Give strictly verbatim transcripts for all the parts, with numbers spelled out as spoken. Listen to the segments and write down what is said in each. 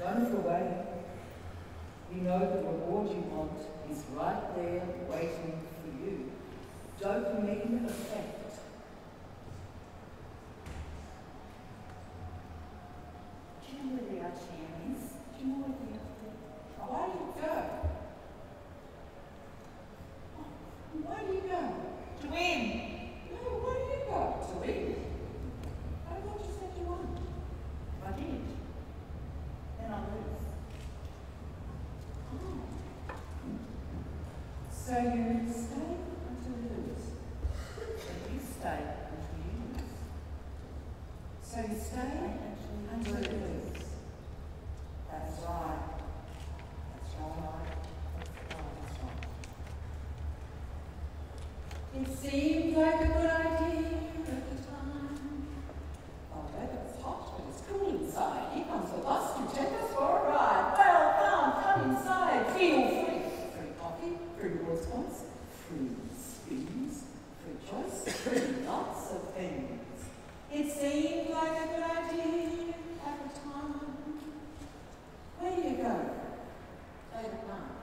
Don't look away. You know the reward you want is right there waiting for you. Dopamine effect. Do you know where the Archie is? Do you know where the Archie is? Why do you go? Why do you go? To win. No, why do you go? To win. I thought you said you won. I did. Then I lose. Oh. So you stay until you lose. And you stay until you lose. So you stay until you lose. That's right. That's right. It seemed like a good idea at the time. Although it's hot, but it's cool inside. Here comes the bus to take us for a ride. Well done, come inside. Feel free. Free coffee, free response, free spoons, free choice, free lots of things. It seemed like a good idea at the time. Where do you go? Late at night.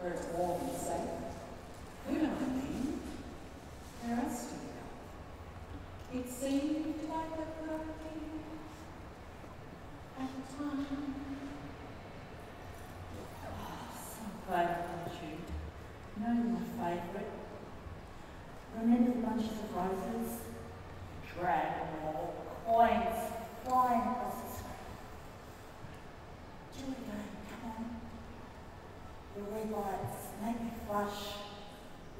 Where it's warm and safe. Who do I mean? Where else do you go? It seemed like a good idea at the time. Oh, some favourite tune. No, my favourite. Remember the bunches of roses? Dragon ball coins flying across the street. Julia, come on. The red lights make me flush.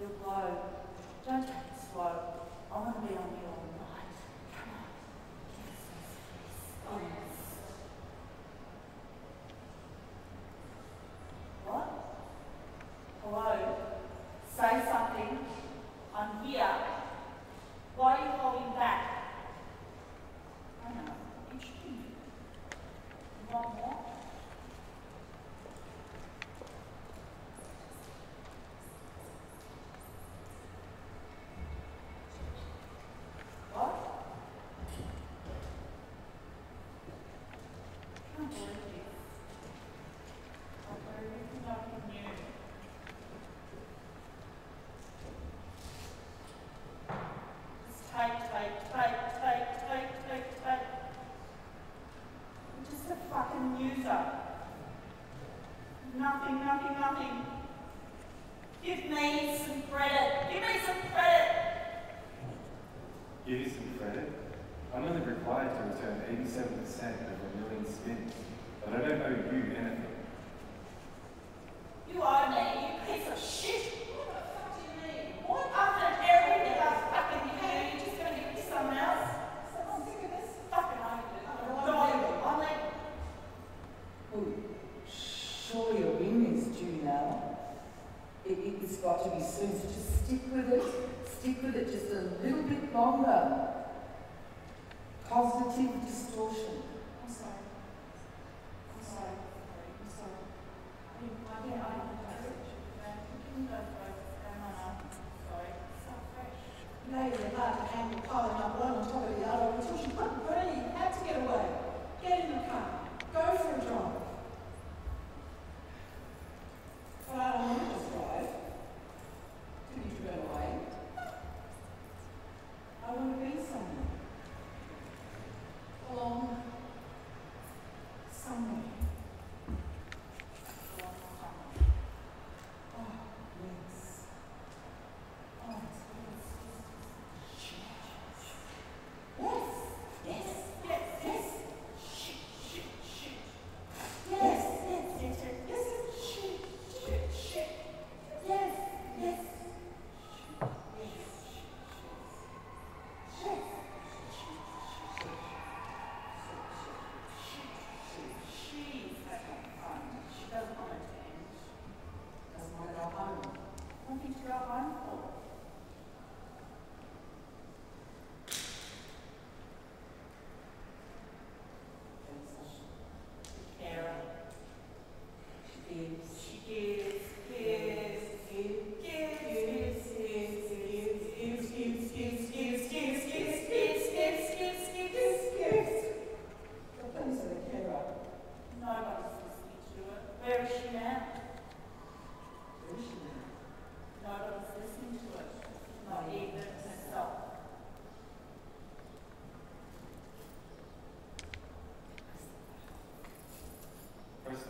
You'll blow. Don't take it slow. I want to be on you all night. Come on. Give us some space. Oh, yes. What? Hello? Say something. I'm here. Why are you holding back? I know. You shouldn't. You want more?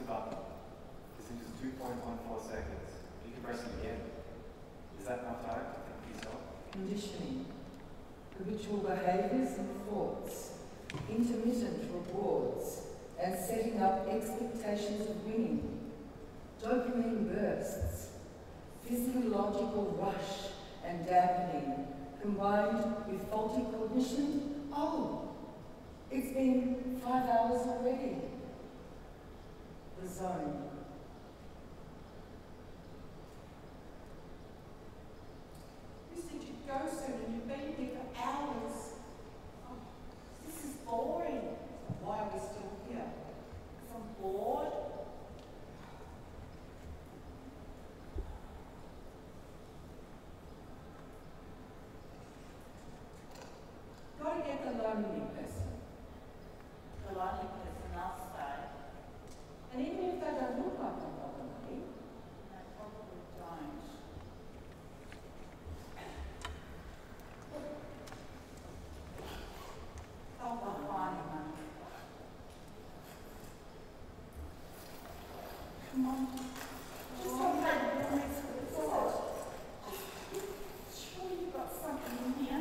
the button. Listen to two point one four seconds. You can press it again. Is that enough time to think for yourself? Conditioning. Habitual behaviours and thoughts. Intermittent rewards. And setting up expectations of winning. Dopamine bursts. Physiological rush and dampening. Combined with faulty cognition. Oh, it's been five hours already. The zone. You said you'd go soon and you've been here for hours. Oh, this is boring. Why are we still here? Because I'm bored. Got to get the lonely person. The lonely person outside. And even if they don't look like the lonely, they probably don't. They'll be fine, man. Come on. Just don't take the next thought. Surely you've got something in here.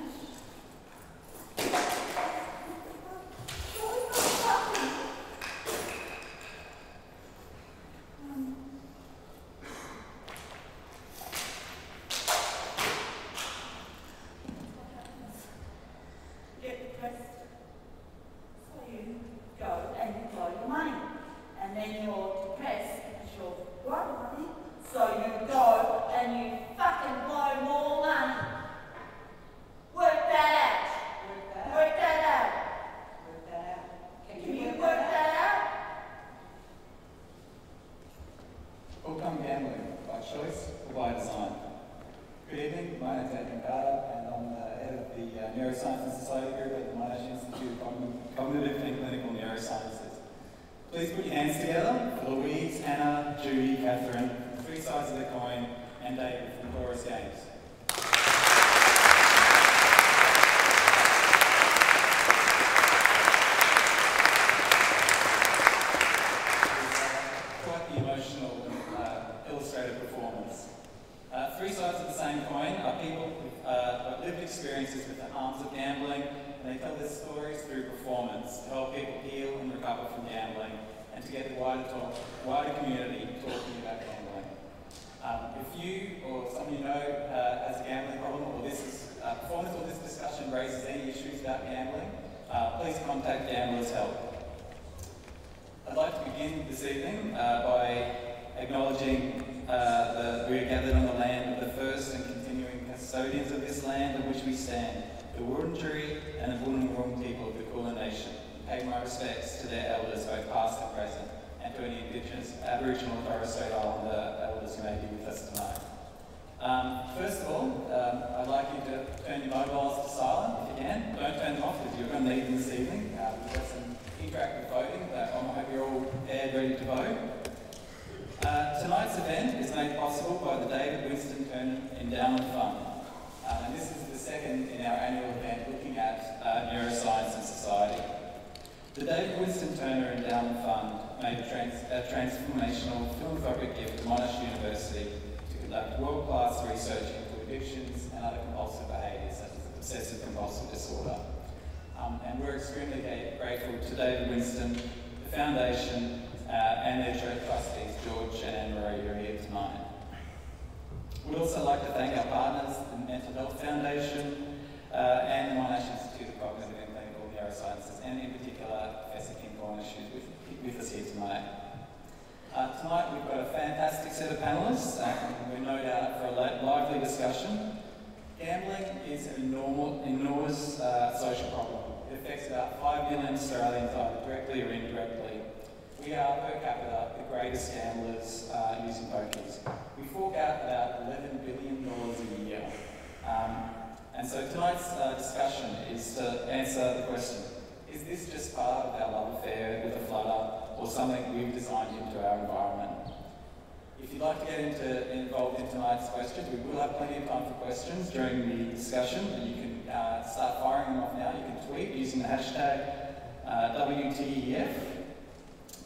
W T E F.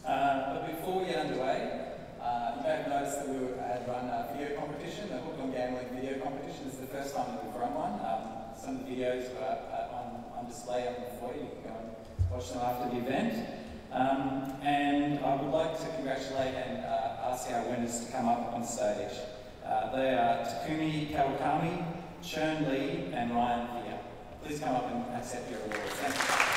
Uh, but before we get underway, competition, the Hooked on Gambling video competition. This is the first time that we've run one. Um, some of the videos are, are on, on display on the floor. You can go and watch them after the event. Um, and I would like to congratulate and uh, ask our winners to come up on stage. Uh, they are Takumi Kawakami, Chern Lee, and Ryan Fear. Please come up and accept your awards. Thank you.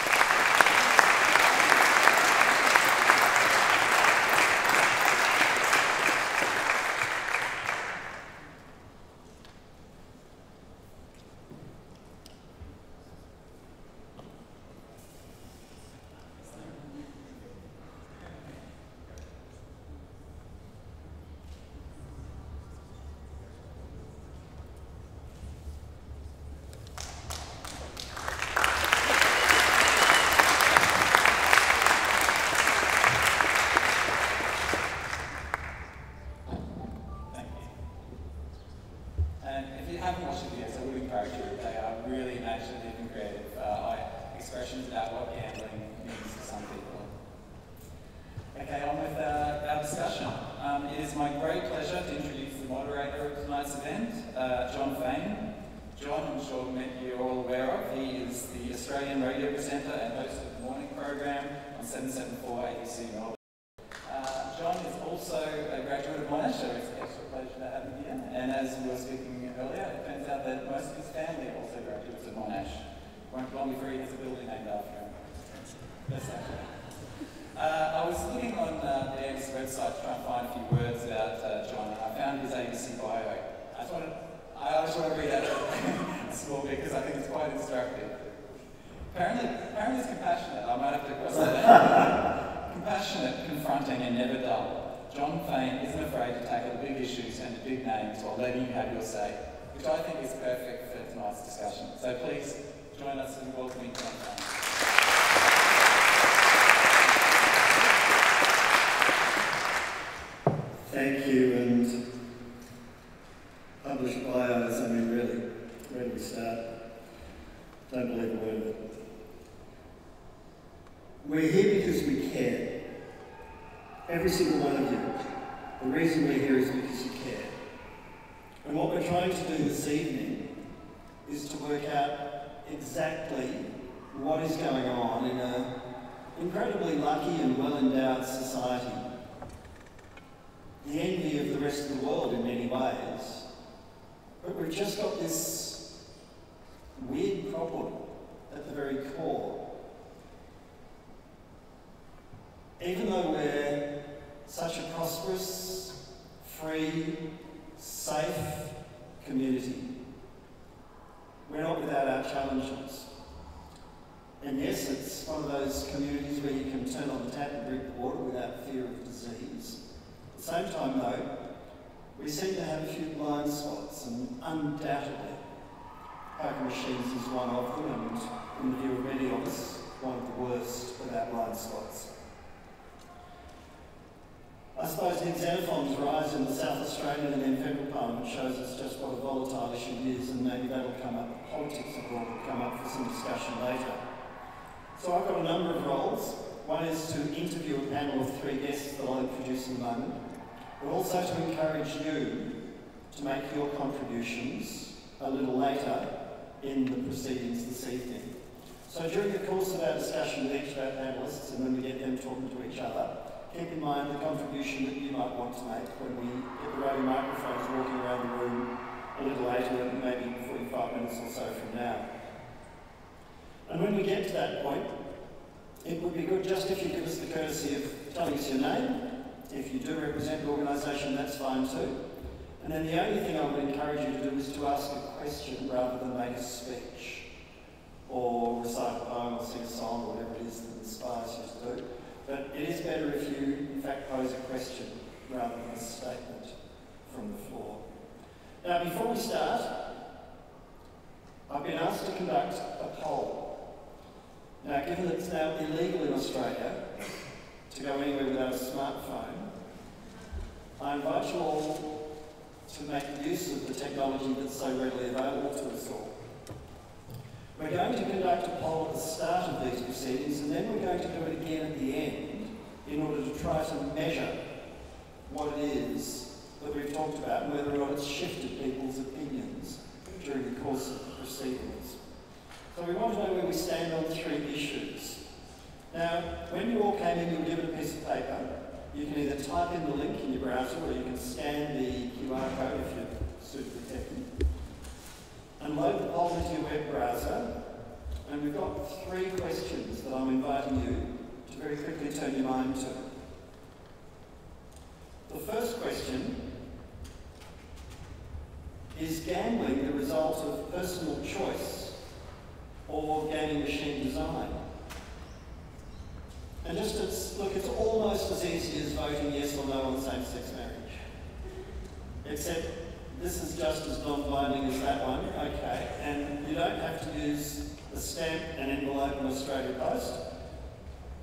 that we've talked about, whether or not it's shifted people's opinions during the course of the proceedings. So we want to know where we stand on three issues. Now, when you all came in, you were given a piece of paper. You can either type in the link in your browser or you can scan the Q R code if you're super technical. Unload the poll into your web browser, and we've got three questions that I'm inviting you to very quickly turn your mind to. The first question, is gambling the result of personal choice or gaming machine design? And just as, look, it's almost as easy as voting yes or no on same-sex marriage. Except this is just as non-binding as that one, okay. And you don't have to use the stamp and envelope on Australia Post.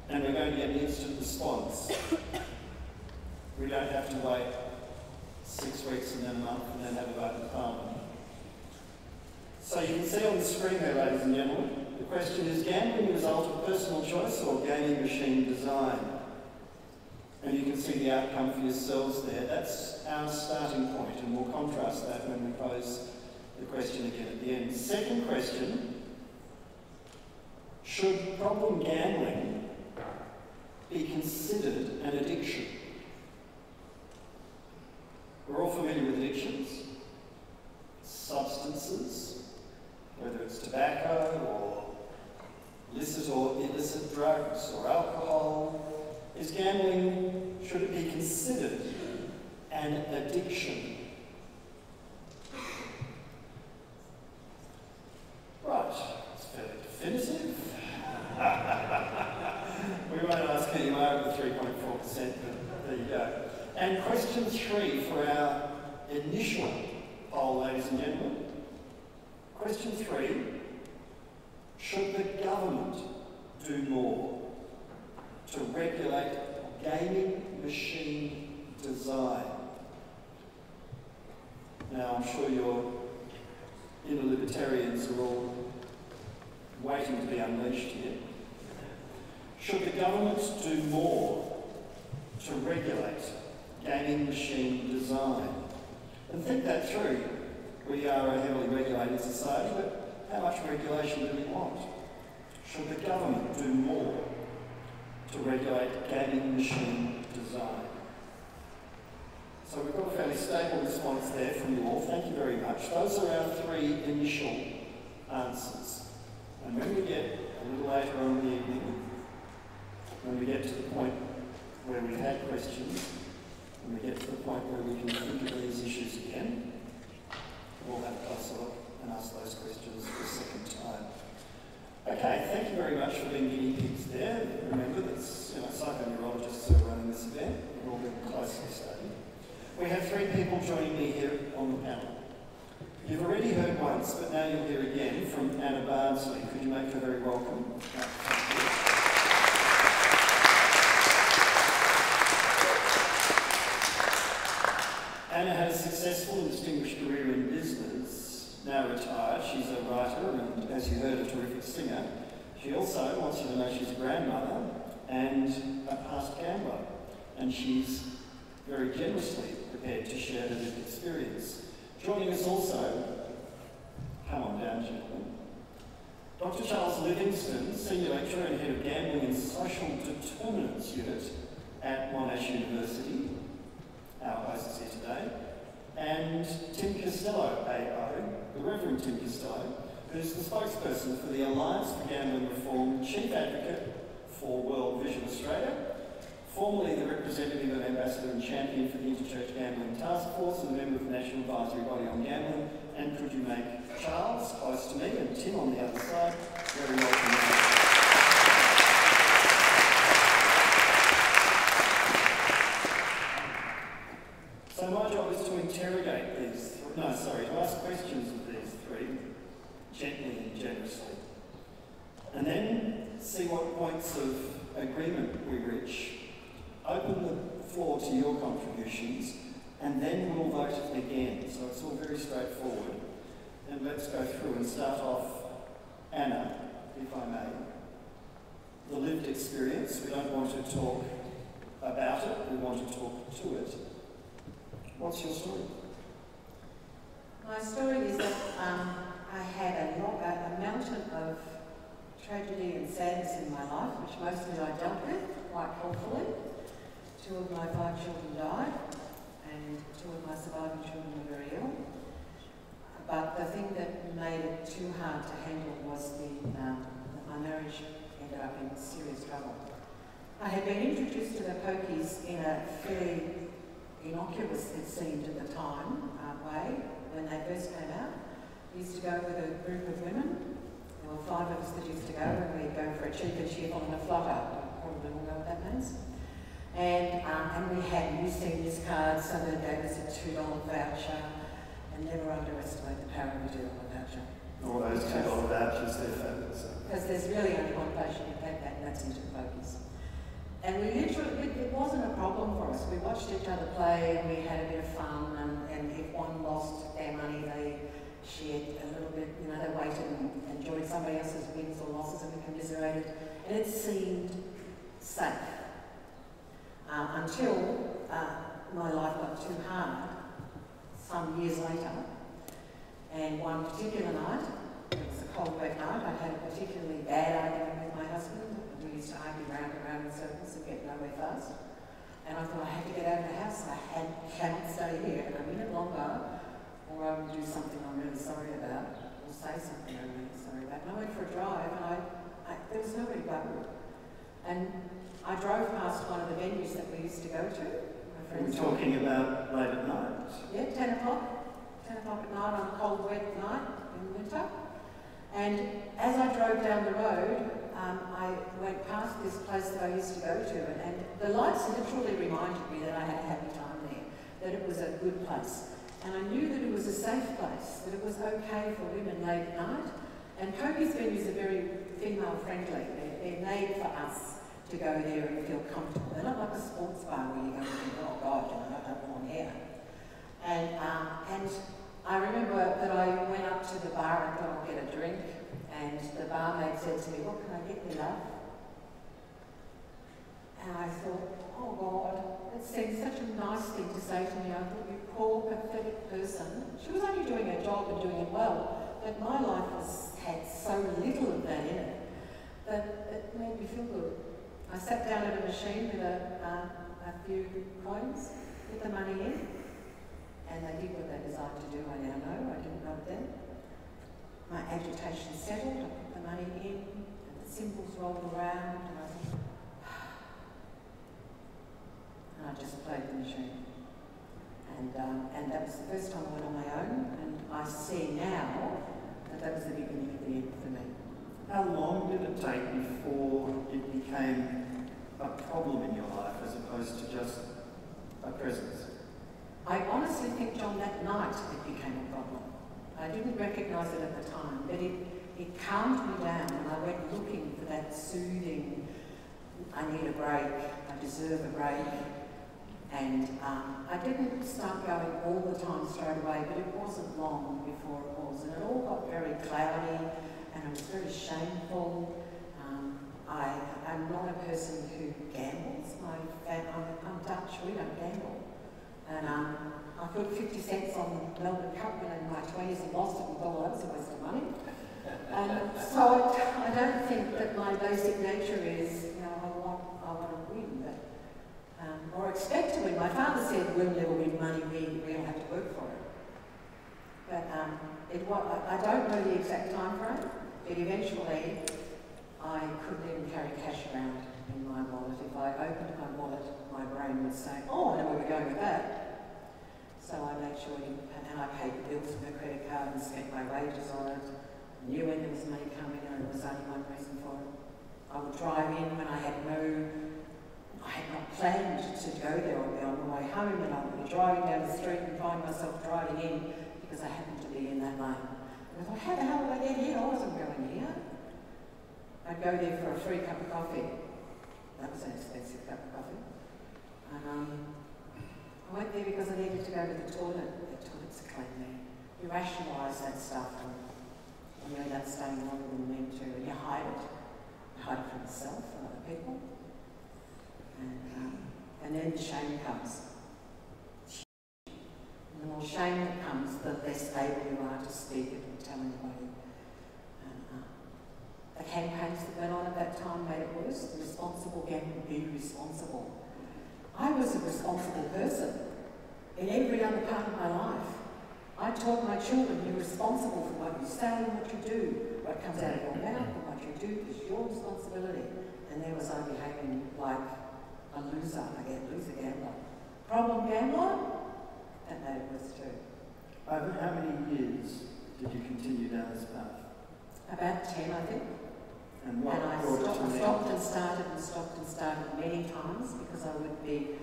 And we're going to get an instant response. We don't have to wait six weeks and then a month and then have a vote in Parliament. So you can see on the screen there, ladies and gentlemen, the question is, gambling the result of personal choice or gaming machine design? And you can see the outcome for yourselves there. That's our starting point, and we'll contrast that when we pose the question again at the end. Second question, should problem gambling be considered an addiction? We're all familiar with addictions, substances, whether it's tobacco or illicit or illicit drugs or alcohol. Is gambling, should it be considered an addiction? Right, it's fairly definitive. We won't ask who you are with the three point four percent, but there you go. And question three for our initial poll, ladies and gentlemen. Question three, should the government do more to regulate gaming machine design? Now, I'm sure your inner libertarians are all waiting to be unleashed here. Should the government do more to regulate gaming machine design? And think that through. We are a heavily regulated society, but how much regulation do we want? Should the government do more to regulate gaming machine design? So we've got a fairly stable response there from you all. Thank you very much. Those are our three initial answers. And when we get a little later on in the evening, when we get to the point where we've had questions, when we get to the point where we can think of these issues again, we'll have a closer look and ask those questions for a second time. Okay, thank you very much for being guinea pigs there. Remember that you know, psychoneurologists are running this event. We're all being closely studied. We have three people joining me here on the panel. You've already heard once, but now you'll hear again from Anna Bardsley. Could you make her very welcome? Anna had a successful and distinguished career in business, now retired. She's a writer and, as you heard, a terrific singer. She also wants you to know she's a grandmother and a past gambler, and she's very generously prepared to share her lived experience. Joining us also, come on down, gentlemen, Doctor Charles Livingstone, Senior Lecturer and Head of Gambling and Social Determinants Unit at Monash University, our hosts here today, and Tim Costello, A O, the Reverend Tim Costello, who's the spokesperson for the Alliance for Gambling Reform, Chief Advocate for World Vision Australia, formerly the representative and ambassador and champion for the Interchurch Gambling Task Force and a member of the National Advisory Body on Gambling. And could you make Charles close to me and Tim on the other side very welcome. So my job is to interrogate these, no sorry, to ask questions of these three, gently and generously, and then see what points of agreement we reach, open the floor to your contributions, and then we'll vote again. So it's all very straightforward. And let's go through and start off, Anna, if I may. The lived experience, we don't want to talk about it, we want to talk to it. What's your story? My story is that um, I had a, lot, a, a mountain of tragedy and sadness in my life, which mostly I dealt with quite awfully. Two of my five children died, and two of my surviving children were very ill. But the thing that made it too hard to handle was the, um, that my marriage ended up in serious trouble. I had been introduced to the pokies in a fairly innocuous, it seemed at the time, uh, way, when they first came out. We used to go with a group of women. There were five of us that used to go, and we'd go for a cheaper chip on a flutter. You probably all know what that means. And, um, and we had new seniors cards, so they gave us a two dollar voucher. And never underestimate the power of a two dollar voucher. All those two dollar vouchers, they're fabulous. Because there's really only one place you can get that, and that's into the pokies. And we literally, it, it wasn't a problem for us. We watched each other play, and we had a bit of fun, and, and if one lost their money, they shared a little bit, you know, they waited and enjoyed somebody else's wins or losses, and we commiserated. And it seemed safe. Uh, until uh, my life got too hard, some years later, and one particular night, it was a cold wet night, I had a particularly bad argument with my husband. We used to argue round and round in circles and get nowhere fast. And I thought, I had to get out of the house, I had, cannot stay here a minute longer, or I would do something I'm really sorry about, or say something I'm really sorry about. And I went for a drive, and I, I, there was nobody but me. And I drove past one of the venues that we used to go to. We're talking about late at night. Yeah, ten o'clock. ten o'clock at night on a cold, wet night in the winter. And as I drove down the road, um, I went past this place that I used to go to, and, and the lights literally reminded me that I had a happy time there, that it was a good place. And I knew that it was a safe place, that it was okay for women late at night. And pokies venues are very female-friendly. They're, they're made for us to go there and feel comfortable. They're not like a sports bar where you go and think, oh God, you know, I don't belong here. And, um, and I remember that I went up to the bar and thought I'll get a drink, and the barmaid said to me, what can I get me, love? And I thought, oh God, it seemed such a nice thing to say to me. I thought, you poor, pathetic person. She was only doing her job and doing it well, but my life was, had so little of that in it that it made me feel good. I sat down at a machine with a, uh, a few coins, put the money in, and they did what they desired to do, I now know, I didn't know it then. My agitation settled, I put the money in, and the symbols rolled around, and I thought, and I just played the machine. And, um, and that was the first time I went on my own, and I see now that that was the beginning of the end for me. How long did it take before it became a problem in your life as opposed to just a presence? I honestly think, John, that night it became a problem. I didn't recognise it at the time, but it, it calmed me down, and I went looking for that soothing, I need a break, I deserve a break. And um, I didn't start going all the time straight away, but it wasn't long before it was, and it all got very cloudy. And it was very shameful. Um, I, I'm not a person who gambles. My fam I'm, I'm Dutch, we don't gamble. And um, I put fifty cents on the Melbourne Cup when I was in my twenties and lost it with all that was a waste of money. And so I, I don't think that my basic nature is, you know, I want, I want to win, but, um, or expect to win. My father said, we'll never win money, we, we'll have to work for it. But um, it was, I, I don't know the exact time frame. But eventually, I couldn't even carry cash around in my wallet. If I opened my wallet, my brain would say, oh, I know where we're going with that. So I made sure, you, and I paid the bills with my credit card and spent my wages on it. I knew when there was money coming, and there was only one reason for it. I would drive in when I had no, I had not planned to go there or be on my way home, and I would be driving down the street and find myself driving in because I happened to be in that lane. I thought, how the hell did I get here? I wasn't going here. I'd go there for a free cup of coffee. That was an expensive cup of coffee. And, um, I went there because I needed to go to the toilet. The toilets are clean there. You rationalise that stuff, and you end up staying longer than you mean to, and you hide it. You hide it from yourself and other people. And, um, and then the shame comes. more shame that comes, the less able you are to speak it and tell anybody. And, uh, the campaigns that went on at that time made it worse. The responsible gambling, be responsible. I was a responsible person in every other part of my life. I taught my children, you're responsible for what you say and what you do. What comes out of your mouth and what you do is your responsibility. And there was I behaving like a loser, I get loser gambler. Problem gambler? That made it worse too. Over how many years did you continue down this path? About ten, I think. And what and I stopped, and stopped and started and stopped and started many times because I would be,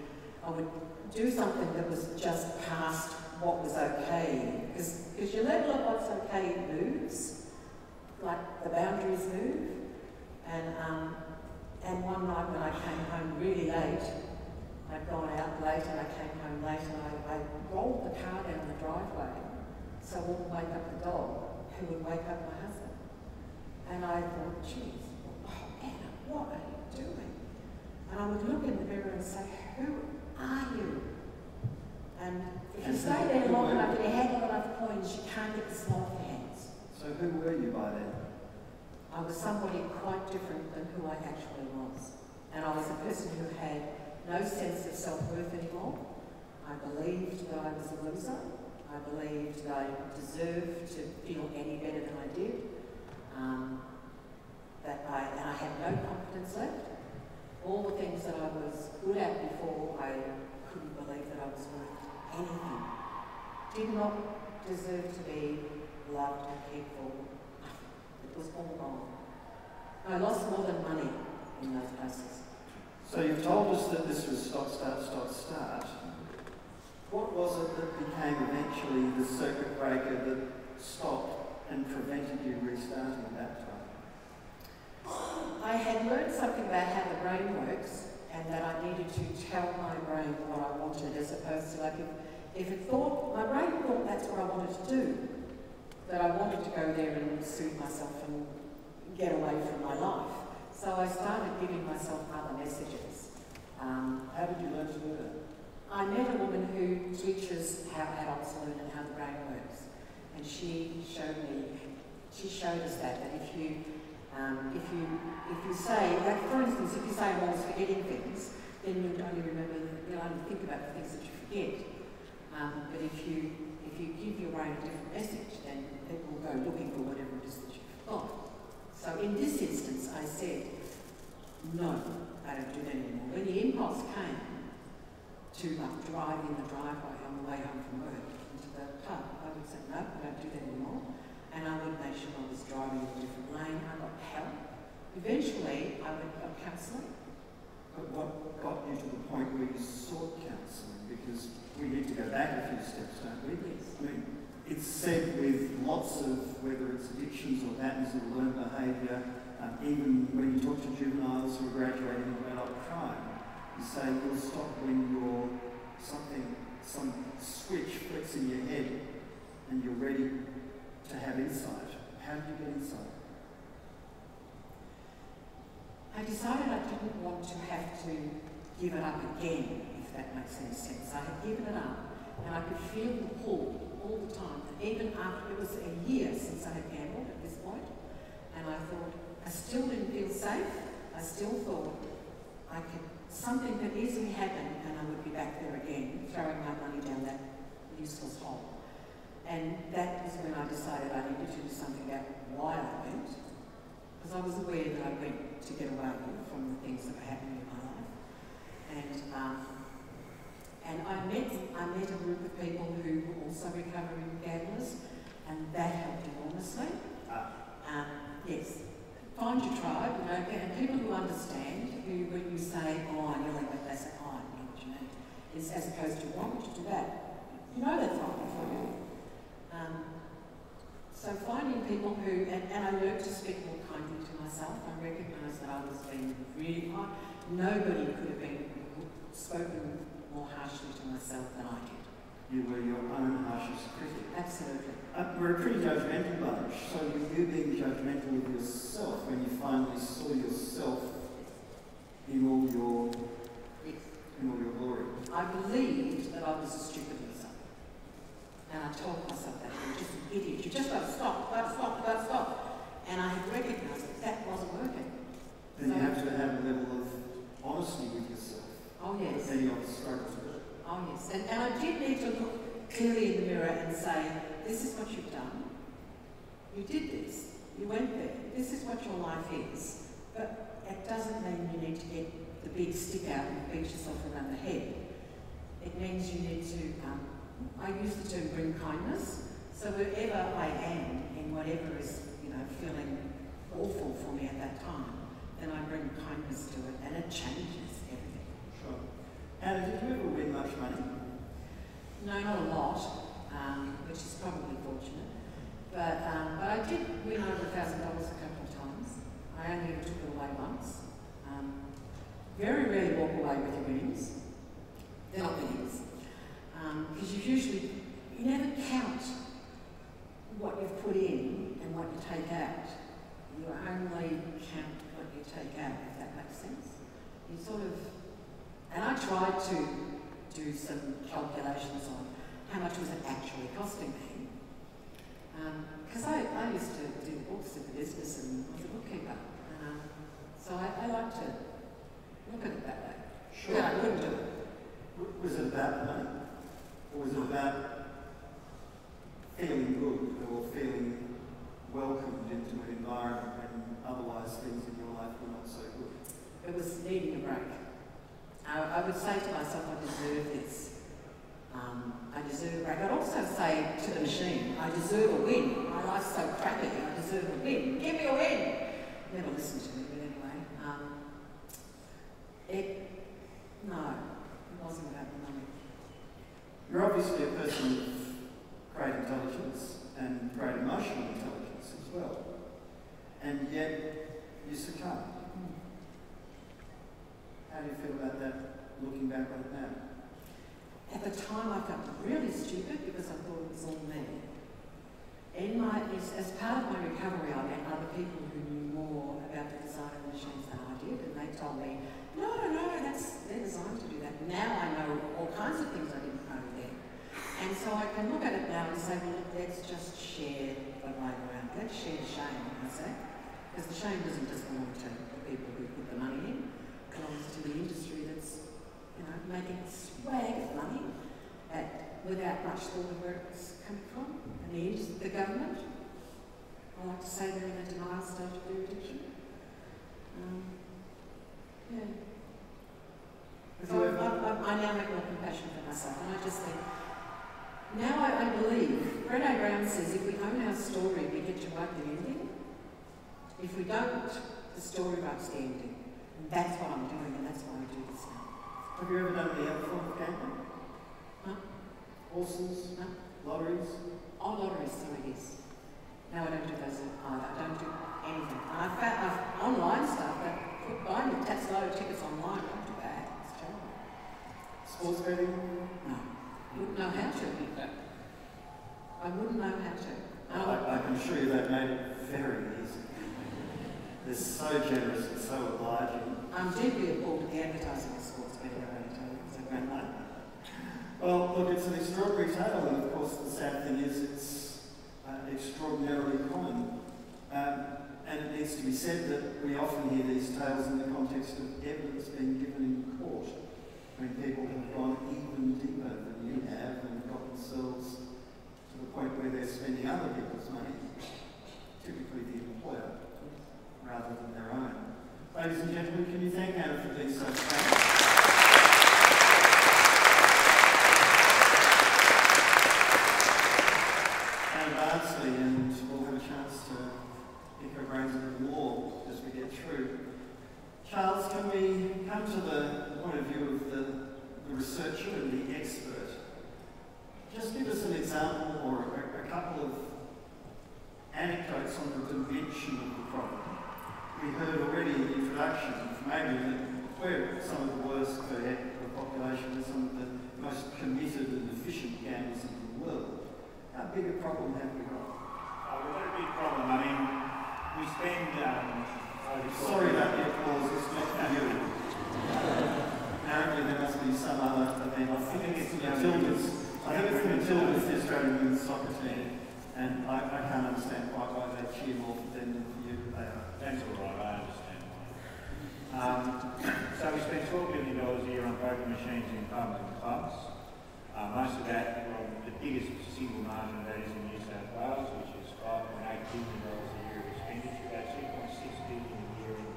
I would do something that was just past what was okay, because your level of what's okay moves, like the boundaries move. And um, and one night when I came home really late, I'd gone out late and I came home late and I, I rolled the car down the driveway so I wouldn't wake up the dog, who would wake up my husband. And I thought, geez, oh Anna, what are you doing? And I would look in the mirror and say, who are you? And if and you stay there long enough and you have long enough coins, you can't get the small of your hands. So who were you by then? I was somebody quite different than who I actually was. And I was a person who had no sense of self-worth anymore. I believed that I was a loser. I believed that I deserved to feel any better than I did. Um, that I, and I had no confidence left. All the things that I was good at before, I couldn't believe that I was worth anything. Did not deserve to be loved and cared for. Nothing. It was all wrong. I lost more than money in those places. So you've told us that this was stop, start, stop, start. What was it that became eventually the circuit breaker that stopped and prevented you restarting at that time? I had learned something about how the brain works, and that I needed to tell my brain what I wanted, as opposed to like if, if it thought, my brain thought that's what I wanted to do, that I wanted to go there and soothe myself and get away from my life. So I started giving myself other messages. Um, how did you learn to do that? I met a woman who teaches how adults learn and how the brain works. And she showed me, she showed us that, that if you Um, if you if you say, like for instance, if you say I was forgetting things, then you'll only remember, you'll only think about the things that you forget. Um, but if you if you give your brain a different message, then it will go looking for whatever it is that you forgot. So in this instance, I said, no, I don't do that anymore. When the impulse came to like drive in the driveway on the way home from work into the pub, I would say, no, I don't do that anymore. And I would make sure I was driving in a different lane. I got help. Eventually, I went for counselling. But what got you to the point where you sought counselling? Because we need to go back a few steps, don't we? Yes. I mean, it's said with lots of, whether it's addictions or patterns of learned behaviour, um, even when you talk to juveniles who are graduating from adult crime, you say you'll stop when you're something, some switch flicks in your head and you're ready to have insight. How did you get insight? I decided I didn't want to have to give it up again, if that makes any sense. I had given it up, and I could feel the pull all the time. And even after, it was a year since I had gambled at this point, and I thought, I still didn't feel safe. I still thought I could, something could easily happen, and I would be back there again, throwing my money down that useless hole. And that was when I decided I needed to do something about why I went, because I was aware that I went to get away from the things that were happening in my life. And um, and I met I met a group of people who were also recovering gamblers, and that helped enormously. Um, yes, find your tribe, you know, and people who understand. Who, when you say, "Oh, I nearly went," they say, "Oh, I know what you mean." It's as opposed to, "Why would you do that?" You know that's not before you. Um, so finding people who, and, and I learned to speak more kindly to myself. I recognised that I was being really hard. Nobody could have been spoken more harshly to myself than I did. You were your own harshest critic. Absolutely. Uh, we're a pretty judgmental bunch, so you were being judgmental of yourself when you finally saw yourself in all your, yes. in all your glory. I believed that I was a stupid loser. And I told myself that, you're just an idiot. You've just got to stop, got to stop, got to stop. And I had recognised that that wasn't working. Then so you have to have a level of honesty with yourself. Oh yes. And you're struggling with it. Oh yes. And, and I did need to look clearly in the mirror and say, this is what you've done. You did this. You went there. This is what your life is. But it doesn't mean you need to get the big stick out and beat yourself around the head. It means you need to, um, I use the term bring kindness. So wherever I am in whatever is, you know, feeling awful for me at that time, then I bring kindness to it and it changes everything. Sure. Anna, did you ever win much money? No, not a lot, um, which is probably fortunate. But, um, but I did win over a thousand dollars a couple of times. I only took it away once. Um, very rarely walk away with your winnings. They're not winnings. Because um, you usually, you never count what you've put in and what you take out. You only count what you take out, if that makes sense. You sort of, and I tried to do some calculations on how much was it actually costing me. Because um, I, I used to do books in the business and I was a bookkeeper. Um, so I, I like to look at it that way. Sure. Yeah, I wouldn't do it. Was it about money? Or was it about feeling good or feeling welcomed into an environment when otherwise things in your life were not so good? It was needing a break. I, I would say to myself, I deserve this. Um, I deserve a break. I'd also say to the machine, I deserve a win. My life's so crappy, I deserve a win. Give me a win! Never listened to me, but anyway. Um, it, no, it wasn't about the money. You're obviously a person with great intelligence and great emotional intelligence as well. And yet, you succumb. Mm. How do you feel about that, looking back on it now? At the time, I felt really stupid because I thought it was all me. In my, as, as part of my recovery, I met other people who knew more about the design of machines than I did, and they told me, no, no, no, that's, they're designed to do that. Now I know all kinds of things I didn't know then. And so I can look at it now and say, well, let's just share the blame around. Let's share the shame, I say. Because the shame doesn't just belong to the people who put the money in. It belongs to the industry that's, you know, making a swag of money at, without much thought of where it's coming from. And the, the government, I like to say they're in a denial state of their addiction. Um, yeah. So I, I, I now make more compassion for myself, and I just think, now I, I believe, Brené Brown says, if we own our story, we get to write the ending. If we don't, the story writes the ending. And that's what I'm doing, and that's why I do this now. Have you ever done any other form of gambling? No. Horses? No. Lotteries? Oh, lotteries, sorry, yes. No, I don't do those either. I don't do anything. And I've got I've online stuff, but buying the tax load of tickets online, I don't do that. It's terrible. Sports betting? No. I wouldn't know how to. I wouldn't know how to. No, I, I can assure you they've made it very easy. They're so generous and so obliging. I'm deeply appalled at the advertising of sports betting. Well, look, it's an extraordinary tale, and of course the sad thing is it's uh, extraordinarily common. Um, and it needs to be said that we often hear these tales in the context of evidence being given in court, when people have gone even deeper than you have and got themselves to the point where they're spending other people's money, typically the employer, rather than their own. Ladies and gentlemen, can you thank Anna for being so kind? And we'll have a chance to pick her brains a bit more as we get through. Charles, can we come to the point of view of the, the researcher and the expert? Just give us an example or a, a couple of anecdotes on the dimension of the problem. We heard already in the introduction, maybe that we're some of the worst per head of the population, we're some of the most committed and efficient gamblers in the world. How big a problem have we got? Oh, we've got a big problem. I mean, we spend... Um, Sorry about the applause, it's not for you. Apparently there must be some other... I mean, I think it's... Filters. I I think it's the absorbers the Australian women's soccer team, and I, I can't understand why, why they cheer more for them than for you. They are. That's all right, I understand why. Um, so we spend twelve billion dollars a year on poker machines in pubs and clubs. Uh, most of that, well, the biggest single margin of that is in New South Wales, which is five point eight billion dollars a year of expenditure, about two point six billion dollars a year in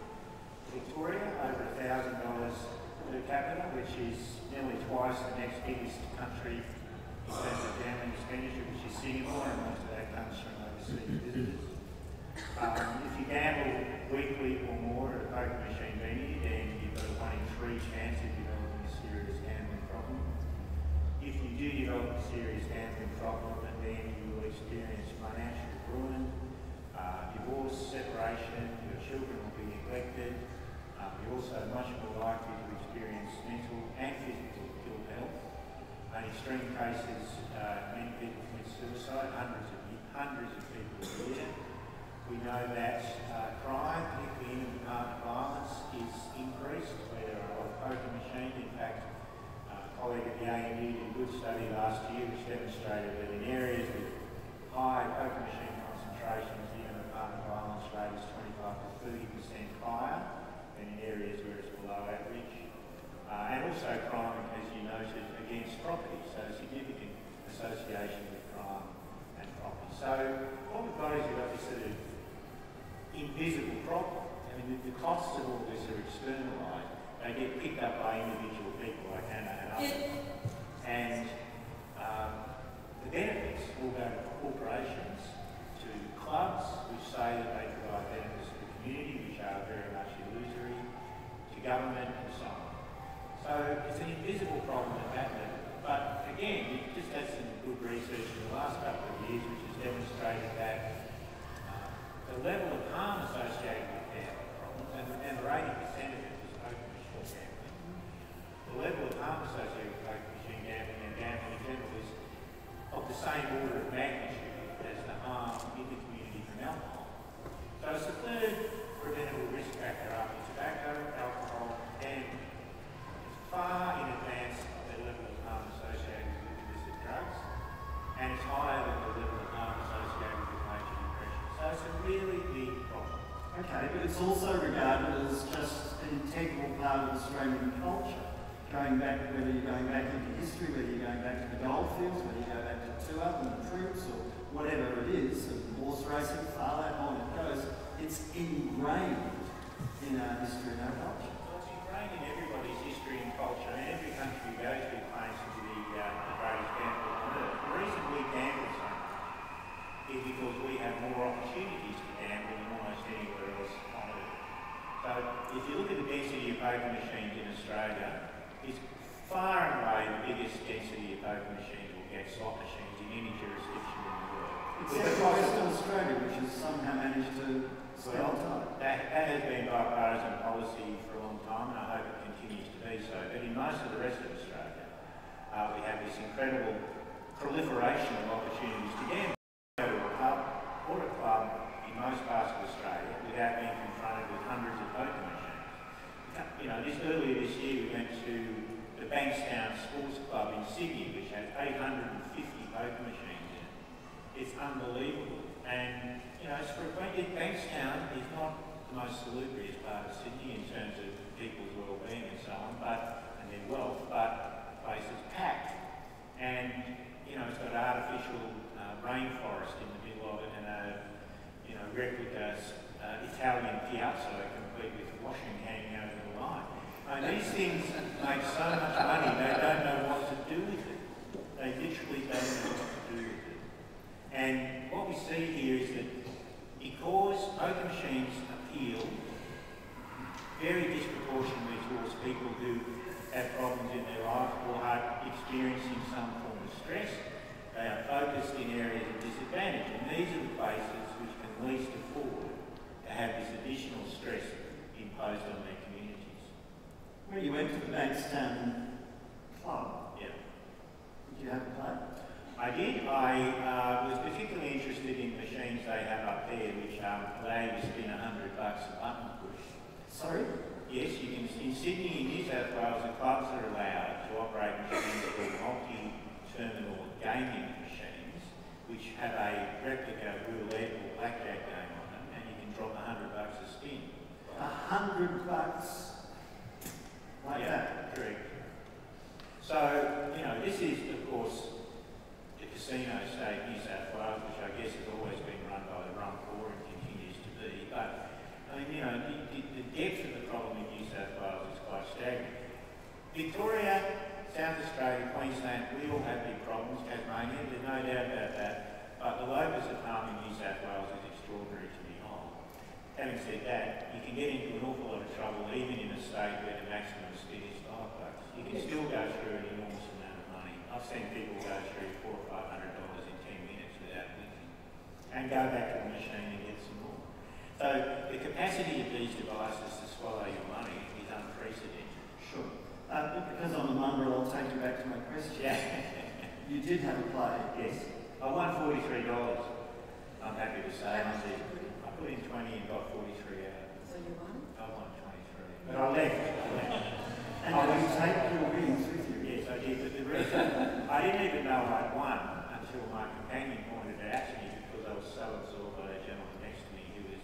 Victoria, over one thousand dollars per capita, which is nearly twice the next biggest country in terms of gambling expenditure, which is Singapore, and most of that comes from overseas visitors. Um, if you gamble weekly or more at a poker machine venue, then you've got a one in three chance of developing a serious gambling problem. If you do develop a serious gambling problem, then you will experience financial ruin, uh, divorce, separation, your children will be neglected. Um, you're also much more likely to experience mental and physical ill health. In extreme cases, uh, many people commit suicide, hundreds of, hundreds of people a year. We know that uh, crime, particularly in partner violence, is increased where there are a poker machines. In fact, uh, a colleague at the A and U did a good study last year which demonstrated that in areas with high poker machine concentrations, the partner violence rate is twenty-five to thirty percent higher than in areas where it's below average. Uh, and also crime, as you noted, against property, so a significant association with crime and property. So what we've got is we've got this sort of invisible problem. I mean, the, the costs of all this are externalised. They get picked up by individual people like Anna and others. And um, the benefits will go to corporations, to clubs, which say that they provide benefits to the community, which are very much illusory, to government and so on. So it's an invisible problem at that level. But again, we've just had some good research in the last couple of years which has demonstrated that uh, the level of harm associated with gambling problems, and remember eighty percent of it was poker machine gambling, the level of harm associated with poker machine gambling and gambling in general is of the same order of magnitude as the harm in the community from alcohol. So it's the third preventable risk factor after tobacco, alcohol, and far in advance of the level of harm associated with illicit drugs, and it's higher than the level of harm associated with major depression. So it's a really big problem. Okay, but it's also regarded as just an integral part of Australian culture. Going back, whether you're going back into history, whether you're going back to the goldfields, whether you go back to Tuatha and the troops, or whatever it is, and horse racing, far that on it goes, it's ingrained in our history and our culture. Well, it's ingrained in everybody's history. Culture. I mean, every country we go to claims to be uh, the greatest gambler on earth. The reason we gamble so much is because we have more opportunities to gamble than almost anywhere else on earth. So if you look at the density of poker machines in Australia, it's far and away the biggest density of poker machines will get slot machines in any jurisdiction in the world. Except for Western Australia, which has somehow managed to spell time. That, that has been bipartisan policy for a long time, and I hope it continues to be so. But in most of the rest of Australia, uh, we have this incredible proliferation of opportunities to gamble. Go to a pub or a club in most parts of Australia without being confronted with hundreds of poker machines. You know, this, earlier this year we went to the Bankstown Sports Club in Sydney, which has eight hundred fifty poker machines in it. It's unbelievable. And you know, it's frequently, Bankstown is not the most salubrious part of Sydney in terms of people's well-being and so on, but, and their wealth, but the place is packed. And, you know, it's got artificial uh, rainforest in the middle of it and a, you know, replica uh, Italian piazza complete with washing hanging over the line. And these things make so much money, they don't know what to do with it. They literally don't know what to do with it. And what we see here is that because poker machines appeal very disproportionately towards people who have problems in their life or are experiencing some form of stress, they are focused in areas of disadvantage. And these are the places which can least afford to have this additional stress imposed on their communities. When you went to the Bankstown Club, yeah. Did you have a play? I did. I uh, was particularly interested in machines they have up there which um, allow you to spin a hundred bucks a button push. Sorry? Yes, you can. In Sydney, in New South Wales, the clubs are allowed to operate machines called multi-terminal casino state New South Wales, which I guess has always been run by the Rum Corps and continues to be. But, I mean, you know, the, the depth of the problem in New South Wales is quite staggering. Victoria, South Australia, Queensland, we all have big problems. Tasmania, there's no doubt about that. But the locus of harm in New South Wales is extraordinary to behold. Having said that, you can get into an awful lot of trouble even in a state where the maximum spin is five bucks. You can still go through an enormous amount of money. I've seen people go through four or five hundred dollars in ten minutes without thinking, and go back to the machine and get some more. So the capacity of these devices to swallow your money is unprecedented. Sure. Uh, because I'm a mummer, I'll take you back to my question. Yeah. You did have a play. Yes. I won forty-three dollars. I'm happy to say. I did. I put in twenty and got forty-three out. So you won? I won twenty-three. But I left. I left. And I was taking your wins with you. Yes, I did. But the reason, I didn't even know I'd won until my companion pointed it out to me, because I was so absorbed by a gentleman next to me who was,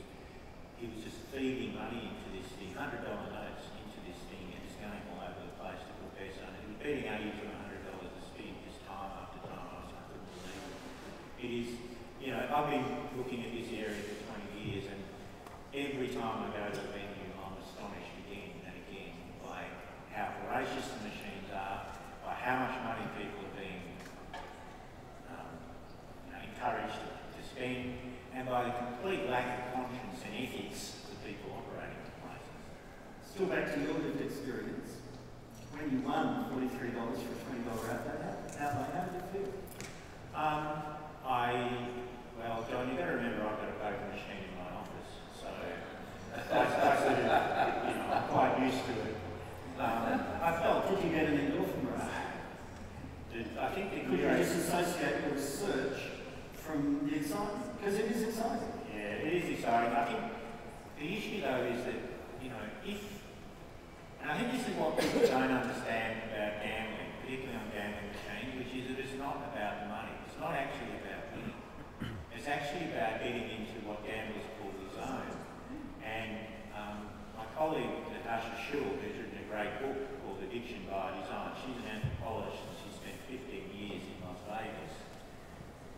he was just feeding money into this thing, one hundred dollar notes into this thing, and just going all over the place to prepare something. He was betting eighty to one hundred dollars a spin just time after time. I just couldn't believe it. It is, you know, I've been looking at this area for twenty years, and every time I go to a venue, I'm astonished again and again by how voracious the machines are, by how much money people are being um, you know, encouraged to spend, and by the complete lack of conscience and ethics that people operating in places. Still back to your lived experience, when you won forty-three dollars for a twenty dollar outlay, how, how did it feel? Um, I, well, John, you've got to remember I've got a poker machine in my office, so I, I sort of, you know, I'm quite used to it. Um, I felt, did you get an endorphin rush? I think the Could you disassociate your research from the excitement? Because it is exciting. Yeah, it is exciting. I think the issue, though, is that, you know, if, and I think this is what people don't understand about gambling, particularly on gambling machines, which is that it's not about the money. It's not actually about winning. It's actually about getting into what gamblers call the zone. And um, my colleague, Natasha Schüll, who's written a great book called Addiction by Design, she's an anthropologist and she spent fifteen years in Las Vegas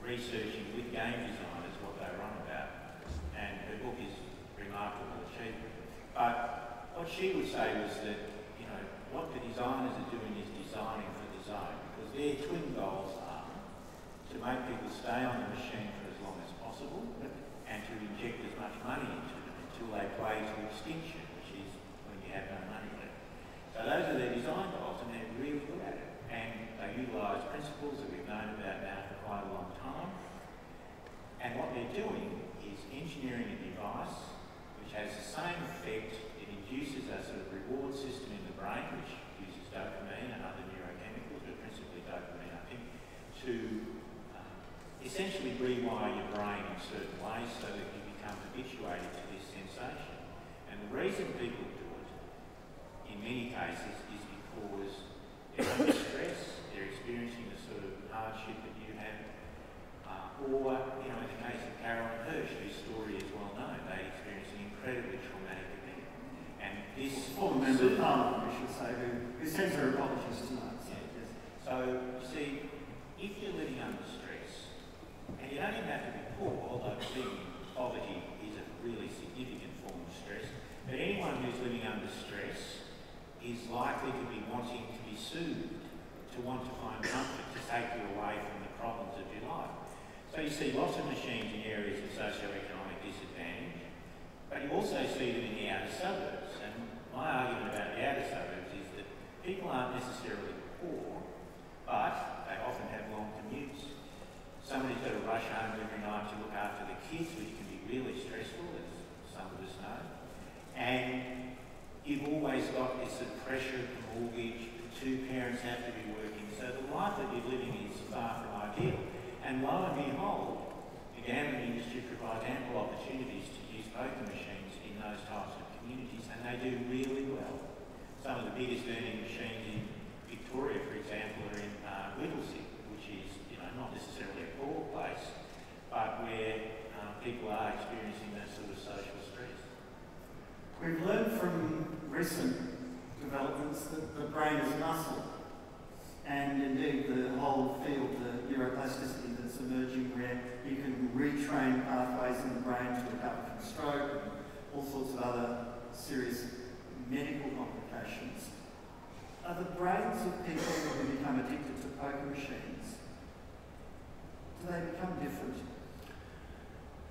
researching with game designers what they run about. And her book is remarkable achievement. But what she would say was that, you know, what the designers are doing is designing for the zone, because their twin goals are to make people stay on the machine for as long as possible and to inject as much money into them until they play to extinction, which is when you have no money left. So those are their design goals, and they're really good at it. And they utilise principles that we've known about now for quite a long time. And what they're doing is engineering a device which has the same effect. It induces a sort of reward system in the brain, which uses dopamine and other neurochemicals, but principally dopamine, I think, to um, essentially rewire your brain in certain ways so that you become habituated to this sensation. And the reason people do it, in many cases, is because they're under stress, they're experiencing the sort of hardship that you have, uh, or, you know, in the case of Carolyn Hirsh, whose story is well known, they experience an incredibly traumatic event. And this former member of Parliament, we should say, who sends her apologies tonight. So, you see, if you're living under stress, and you don't even have to be poor, although being poverty is a really significant form of stress, but anyone who's living under stress is likely to be wanting to be soothed, to want to find comfort, to take you away from the problems of your life. So you see lots of machines in areas of socioeconomic disadvantage, but you also see them in the outer suburbs. And my argument about the outer suburbs is that people aren't necessarily poor, but they often have long commutes. Somebody's got to rush home every night to look after the kids, which can be really stressful, as some of us know. And you've always got this pressure of the mortgage, two parents have to be working, so the life that you're living is far from ideal. And lo and behold, the gambling industry provides ample opportunities to use poker machines in those types of communities, and they do really well. Some of the biggest earning machines in Victoria, for example, are in uh, Whittlesey, which is, you know, not necessarily a poor place, but where um, people are experiencing that sort of social stress. We've learned from recent developments that the brain is muscle, and indeed the whole field, the neuroplasticity, retrain pathways in the brain to recover from stroke, and all sorts of other serious medical complications. Are the brains of people who become addicted to poker machines, do they become different?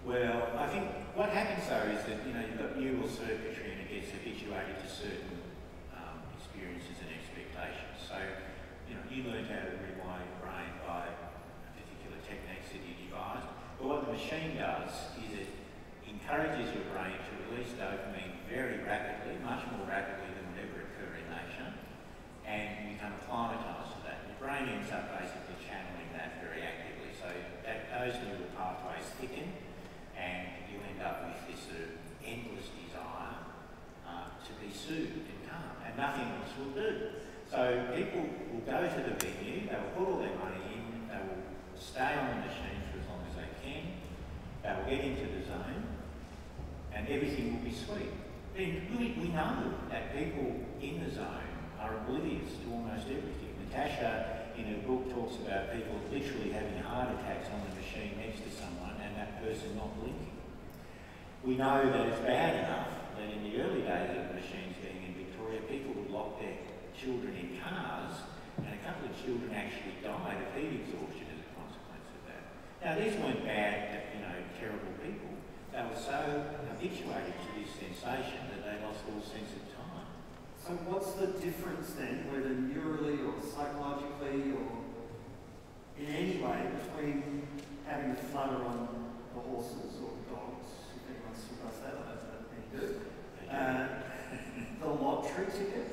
Well, I think what happens though is that, you know, you've got neural circuitry and it gets habituated to certain um, experiences and expectations. So, you know, you learned how to rewire your brain by particular techniques that you devised. But what the machine does is it encourages your brain to release dopamine very rapidly, much more rapidly than would ever occur in nature, and you become acclimatised to that. Your brain ends up basically channeling that very actively. So that, those neural pathways thicken, and you end up with this sort of endless desire uh, to be soothed and calm, and nothing else will do. So people will go to the venue, they will put all their money in, they will stay on the machine for as long as they can, they will get into the zone, and everything will be sweet. And we, we know that people in the zone are oblivious to almost everything. Natasha, in her book, talks about people literally having heart attacks on the machine next to someone, and that person not blinking. We know that it's bad enough that in the early days of the machines being in Victoria, people would lock their children in cars, and a couple of children actually died of heat exhaustion as a consequence of that. Now, these weren't bad, you know, terrible people. They were so habituated to this sensation that they lost all sense of time. So what's the difference then, whether neurally or psychologically or in any way, between having a flutter on the horses or the dogs, if anyone still does that, I don't know if they do, uh, the lottery ticket,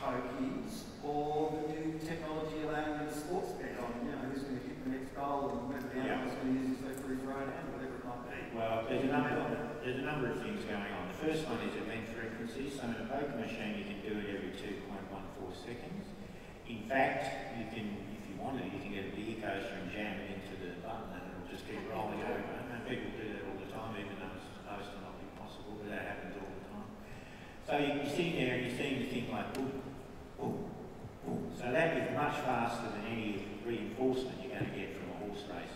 pokies, or the new technology allowing them to sports bet on, you know, who's going to hit the next goal and whether the animal's going to use his left or his right hand, whatever it might be. Well, there's a, number, there's a number of things going on. The first one is event frequency. So in a poker machine, you can do it every two point one four seconds. In fact, you can, if you want to, you can get a beer coaster and jam it into the button and it'll just keep rolling over. And people do that all the time, even though it's supposed to not be possible, but that happens all the time. So you're sitting there and you're seeing the thing like, boom, boom, boom. So that is much faster than any reinforcement you're going to get from a horse race.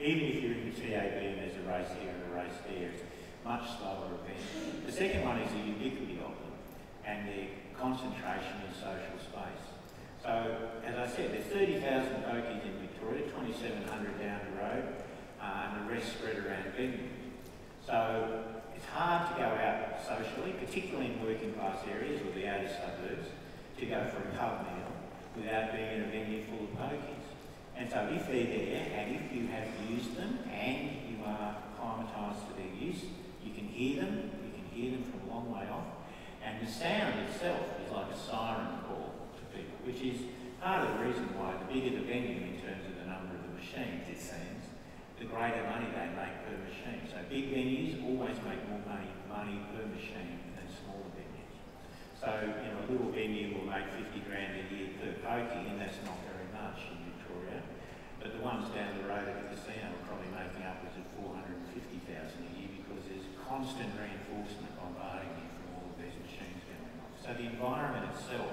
Even if you're in the T A B and there's a race here and a race there, it's a much slower event. The second one is the ubiquity of them and their concentration in social space. So, as I said, there's thirty thousand pokies in Victoria, twenty-seven hundred down the road, uh, and the rest spread around venues. So, it's hard to go out socially, particularly in working class areas or the outer suburbs, to go for a pub meal without being in a venue full of pokies. And so, if they're there, and if you have used them, and you are acclimatised to their use, you can hear them, you can hear them from a long way off, and the sound itself is like a siren call. People, which is part of the reason why the bigger the venue in terms of the number of the machines, it seems, the greater money they make per machine. So big venues always make more money, money per machine than smaller venues. So, you know, a little venue will make fifty grand a year per pokie, and that's not very much in Victoria. But the ones down the road at the casino are probably making upwards of four hundred fifty thousand a year because there's constant reinforcement bombarding you from all of these machines going off. So the environment itself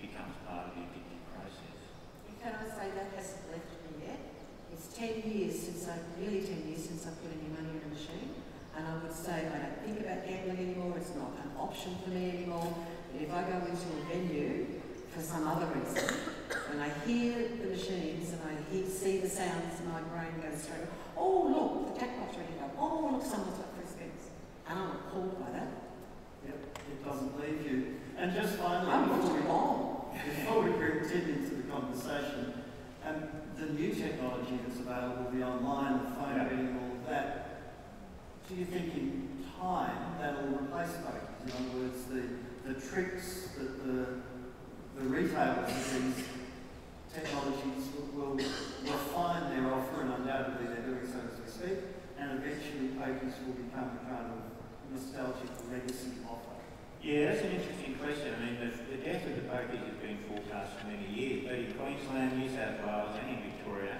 becomes part of the addictive process. Can I say that hasn't left me yet? It's ten years since I've, nearly ten years since I've put any money in a machine, and I would say I don't think about gambling anymore, it's not an option for me anymore, but if I go into a venue for some other reason, and I hear the machines and I hear, see the sounds, my brain goes straight, oh look, the jackpot's ready to go, oh look, someone's got three spins, and I'm not called by that. Yep, it doesn't leave you. And just finally, I'm before, we, before we dip into the conversation, um, the new technology that's available, the online, the phone betting, yeah. all of that, do you think in time that'll replace pokies? In other words, the, the tricks that the, the retailers and these technologies will, will refine their offer, and undoubtedly they're doing so as we speak, and eventually pokies will become a kind of nostalgic legacy offer. Yeah, that's an interesting question. I mean, the, the death of the pokies has been forecast for many years, but in Queensland, New South Wales and in Victoria,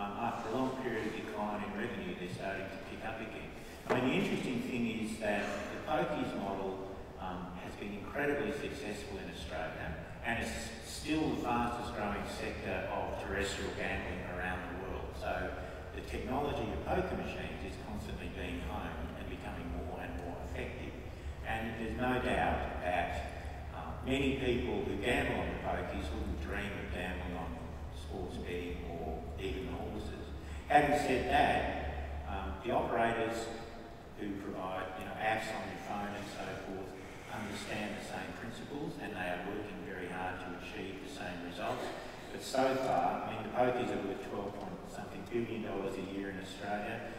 um, after a long period of decline in revenue, they're starting to pick up again. I mean, the interesting thing is that the pokies model um, has been incredibly successful in Australia, and it's still the fastest growing sector of terrestrial gambling around the world. So the technology of poker machines is constantly being honed and becoming more and more effective. And there's no doubt that uh, many people who gamble on the pokies wouldn't dream of gambling on sports betting or even horses. Having said that, um, the operators who provide you know, apps on your phone and so forth understand the same principles, and they are working very hard to achieve the same results. But so far, I mean, the pokies are worth twelve point something billion dollars a year in Australia.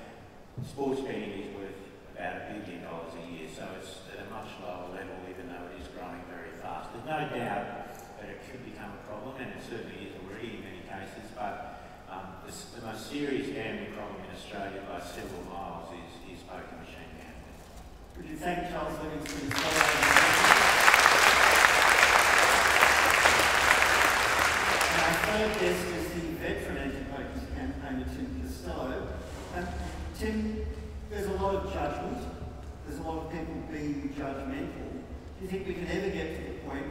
Sports betting is worth about a billion dollars a year, so it's at a much lower level, even though it is growing very fast. There's no doubt that it could become a problem, and it certainly is already in many cases, but um, the, the most serious gambling problem in Australia by several miles is, is poker machine gambling. Would you thank Charles Livingstone? Our third guest is the veteran anti-pokies campaigner, Tim Costello. Um, Tim, there's a lot of judgment. There's a lot of people being judgmental. Do you think we can ever get to the point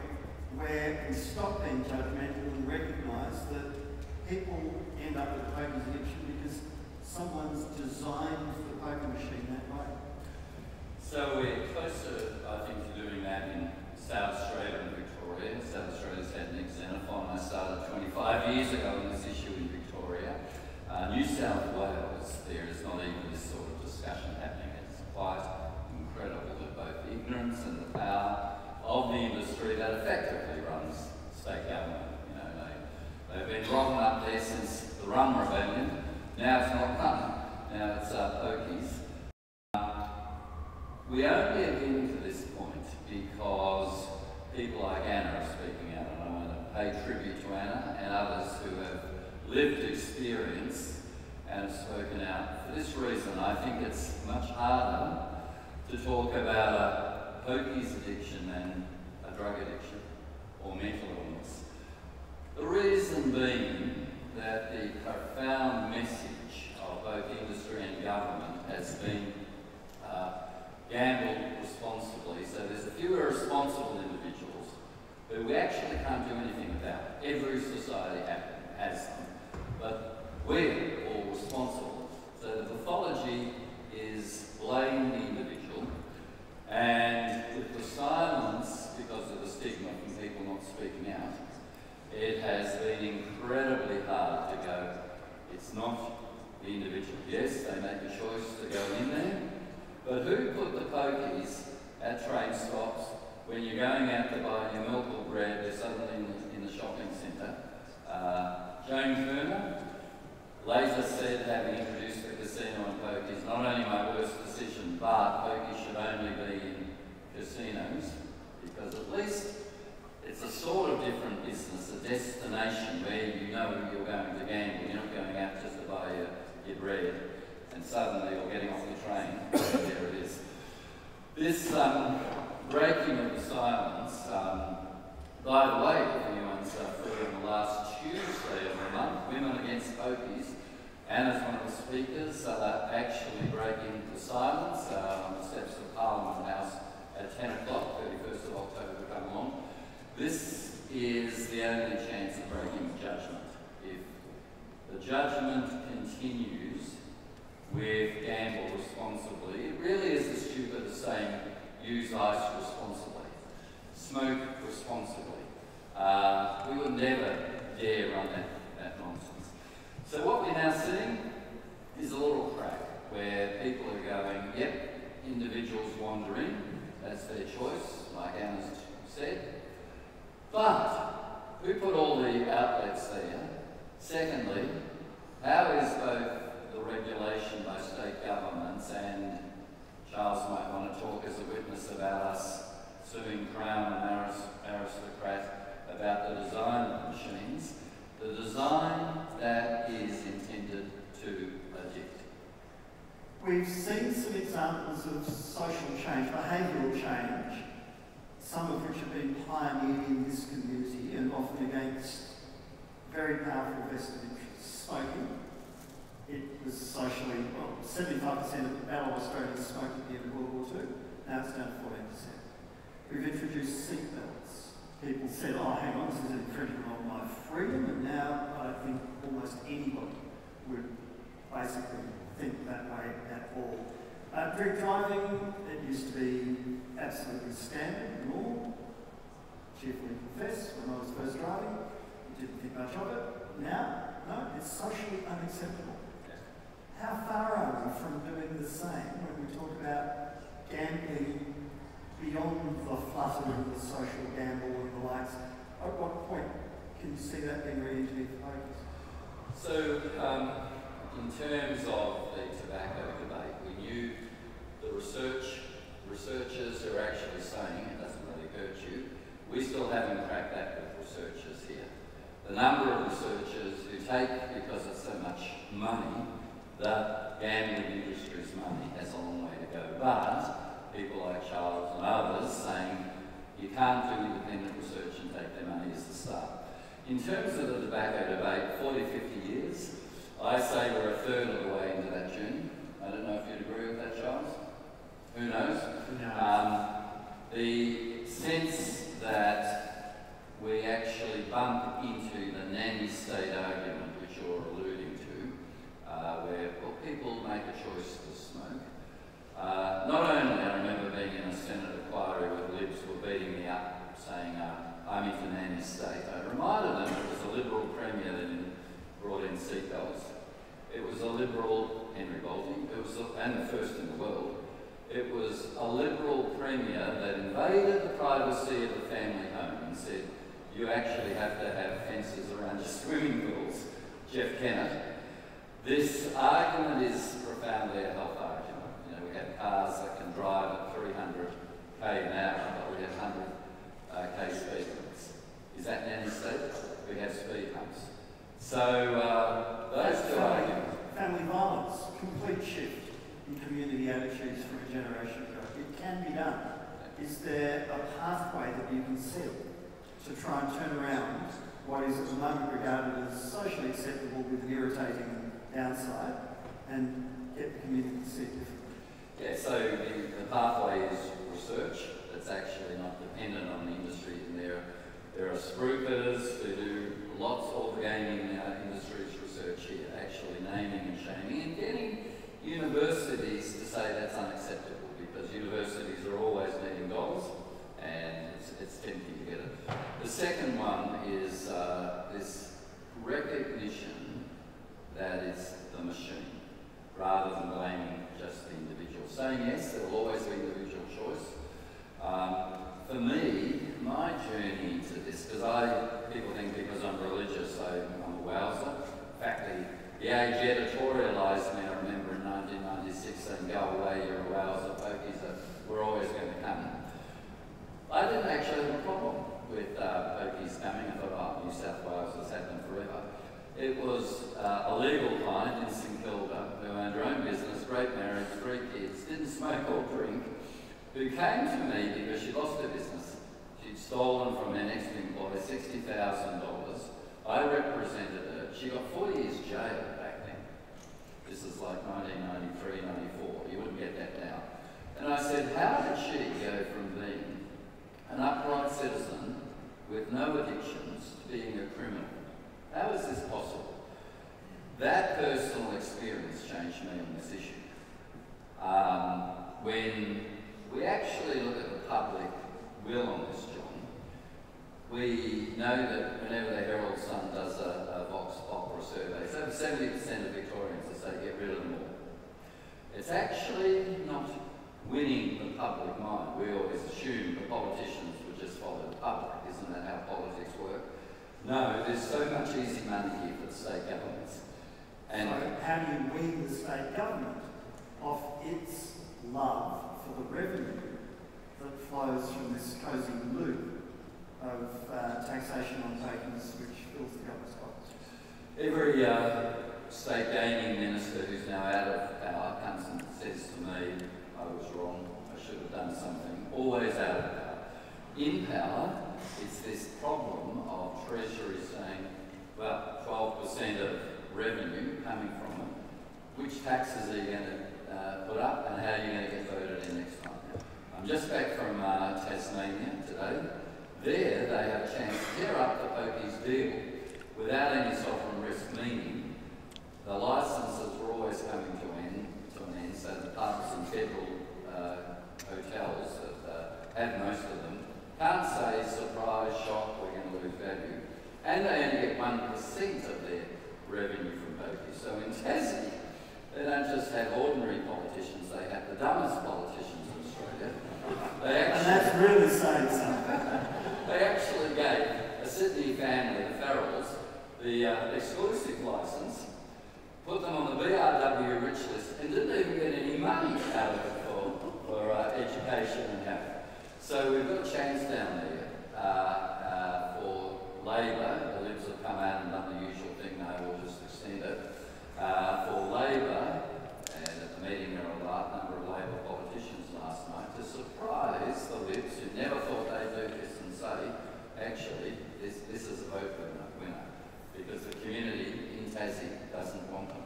where we stop being judgmental and recognise that people end up with a pokies addiction because someone's designed the poker machine that way? So we're closer, I think, to doing that in South Australia and Victoria. South Australia's had an xenophon. I started twenty-five years ago on this issue in Victoria. Uh, New South Wales, there is not even this sort of discussion happening. It's quite incredible that both the ignorance and the power of the industry that effectively runs state government. You know, they, they've been rotten up there since the Rum Rebellion. Now it's not Rum. Now it's uh, pokies. Uh, we only have been to this point because people like Anna are speaking out, and I want to pay tribute to Anna and others who have lived experience and spoken out. For this reason, I think it's much harder to talk about a pokies addiction than a drug addiction or mental illness. The reason being that the profound message of both industry and government has been uh, gamble responsibly, so there's a few irresponsible individuals who we actually can't do anything about. Every society has them, but we're all responsible. So the pathology is blame the individual, and with the silence, because of the stigma from people not speaking out, it has been incredibly hard to go, it's not the individual. Yes, they make a choice to go in there, but who put the pokies at train stops when you're going out to buy your milk or bread, they're suddenly in the, in the shopping centre? Uh, James Furner later said, having introduced the casino and pokies, not only my worst decision, but pokies should only be in casinos, because at least it's a sort of different business, a destination where you know you're going to gamble, you're not going out just to buy your, your bread. And suddenly you're getting off the train, there it is. This um, breaking of the silence, um, by the way, if anyone's uh, heard on the last Tuesday of the month, Women Against Pokies, Anna's one of the speakers, uh, actually breaking the silence uh, on the steps of Parliament House at ten o'clock, thirty-first of October to come along. This is the only chance of breaking the judgment. If the judgment continues with gamble responsibly, it really is as stupid as saying use ice responsibly, smoke responsibly. Uh, we would never dare run that, that nonsense. So what we're now seeing is a little crack where people are going, yep, individuals wander in, that's their choice, like Anna said. But who put all the outlets there? Secondly, how is both the regulation by state governments, and Charles might want to talk as a witness about us suing Crown and Aristocrat about the design of machines, the design that is intended to addict. We've seen some examples of social change, behavioural change, some of which have been pioneered in this community and often against very powerful vested interests. Smoking. It was socially, well, seventy-five percent of the battle of Australians smoked at the end of World War Two. Now it's down to fourteen percent. We've introduced seatbelts. People said, oh, hang on, this is infringement on my freedom, and now I think almost anybody would basically drink driving, it used to be absolutely standard, normal. Cheerfully confess, when I was first driving, I didn't think much of it. Now, no, it's socially unacceptable. How far are we from doing the same when we talk about gambling beyond the flutter of the social gamble and the likes? At what point can you see that being re-engineered for pokies? So, um, in terms of the tobacco debate, we knew the research, researchers are actually saying it doesn't really hurt you. We still haven't cracked that with researchers here. The number of researchers who take, because it's so much money, the gambling industry's money has a long way to go. But people like Charles and others saying you can't do independent research and take their money as the start. In terms of the tobacco debate, forty, fifty years, I say we're a third of the way into that journey. I don't know if you'd agree with that, Charles. Who knows? Who knows? Um, the sense that we actually bump into the nanny state argument which you're alluding to, uh, where well, people make a choice to smoke. Uh, not only, I remember being in a Senate inquiry where the Libs were beating me up, saying uh, I'm into nanny state. I reminded them it was a Liberal Premier that brought in seatbelts. It was a Liberal, Henry Bolte, it was a, and the first in the world. It was a Liberal Premier that invaded the privacy of the family home and said, you actually have to have fences around your swimming pools. Geoff Kennett. This argument is profoundly a health argument. You know, we have cars that can drive at three hundred K an hour, but we have one hundred K speed limits. Is that nanny state? We have speed humps. So, uh, those two arguments. Family violence, complete shift. Community attitudes from a generation ago. It can be done. Is there a pathway that you can see to try and turn around what is at the moment regarded as socially acceptable with an irritating downside and get the community to see it differently? Yeah, so the, the pathway is research that's actually not dependent on the industry. And there, there are spruikers who do lots of the gaming in our industry's research here, actually naming and shaming and getting universities to say that's unacceptable because universities are always meeting goals and it's, it's tempting to get it. The second one is uh, this recognition that it's the machine rather than blaming just the individual. Saying yes, there will always be individual choice. Um, for me, my journey into this, because I people think because I'm religious, I'm, I'm a wowser. In fact, the, the Age editorialised me. I remember nineteen ninety-six saying, go away, you're a wowser, pokies, are, we're always going to come. I didn't actually have a problem with uh, pokies coming. I thought, oh, New South Wales has happened forever. It was uh, a legal client in St Kilda who owned her own business, great marriage, three kids, didn't smoke or drink, who came to me because she lost her business. She'd stolen from her next employer sixty thousand dollars. I represented her. She got forty years jail. This is like nineteen ninety-three, ninety-four. You wouldn't get that now. And I said, how did she go from being an upright citizen with no addictions to being a criminal? How is this possible? That personal experience changed me on this issue. Um, when we actually look at the public will on this, John, we know that whenever the Herald Sun does a, a Vox Pop or a survey, it's over seventy percent of Victorians that say get rid of them all. It's actually not winning the public mind. We always assume the politicians would just follow the public. Isn't that how politics work? No, there's so much easy money here for the state governments. And so how do you wean the state government off its love for the revenue that flows from this cozy loop of uh, taxation on tokens which fills the government's pockets? Every uh, state gaming minister who's now out of power comes and says to me, I was wrong, I should have done something. Always out of power. In power, it's this problem of Treasury saying, well, twelve percent of revenue coming from it, which taxes are you going to uh, put up and how are you going to get voted in next month? I'm just back from uh, Tasmania today. There, they have a chance to tear up the pokies deal without any sovereign risk, meaning the licences were always coming to an end, to an end so the pubs and federal got an exclusive license, put them on the B R W rich list, and didn't even get any money out of it for, for uh, education and health. So we've got a chance down there uh, uh, for Labor. The Libs have come out and done the usual thing, they will just extend it. Uh, for Labor, and at the meeting there were a large number of Labor politicians last night, to surprise the Libs who never thought they'd do this and say, actually, this, this is a vote winner, because the community in Tassie doesn't want them.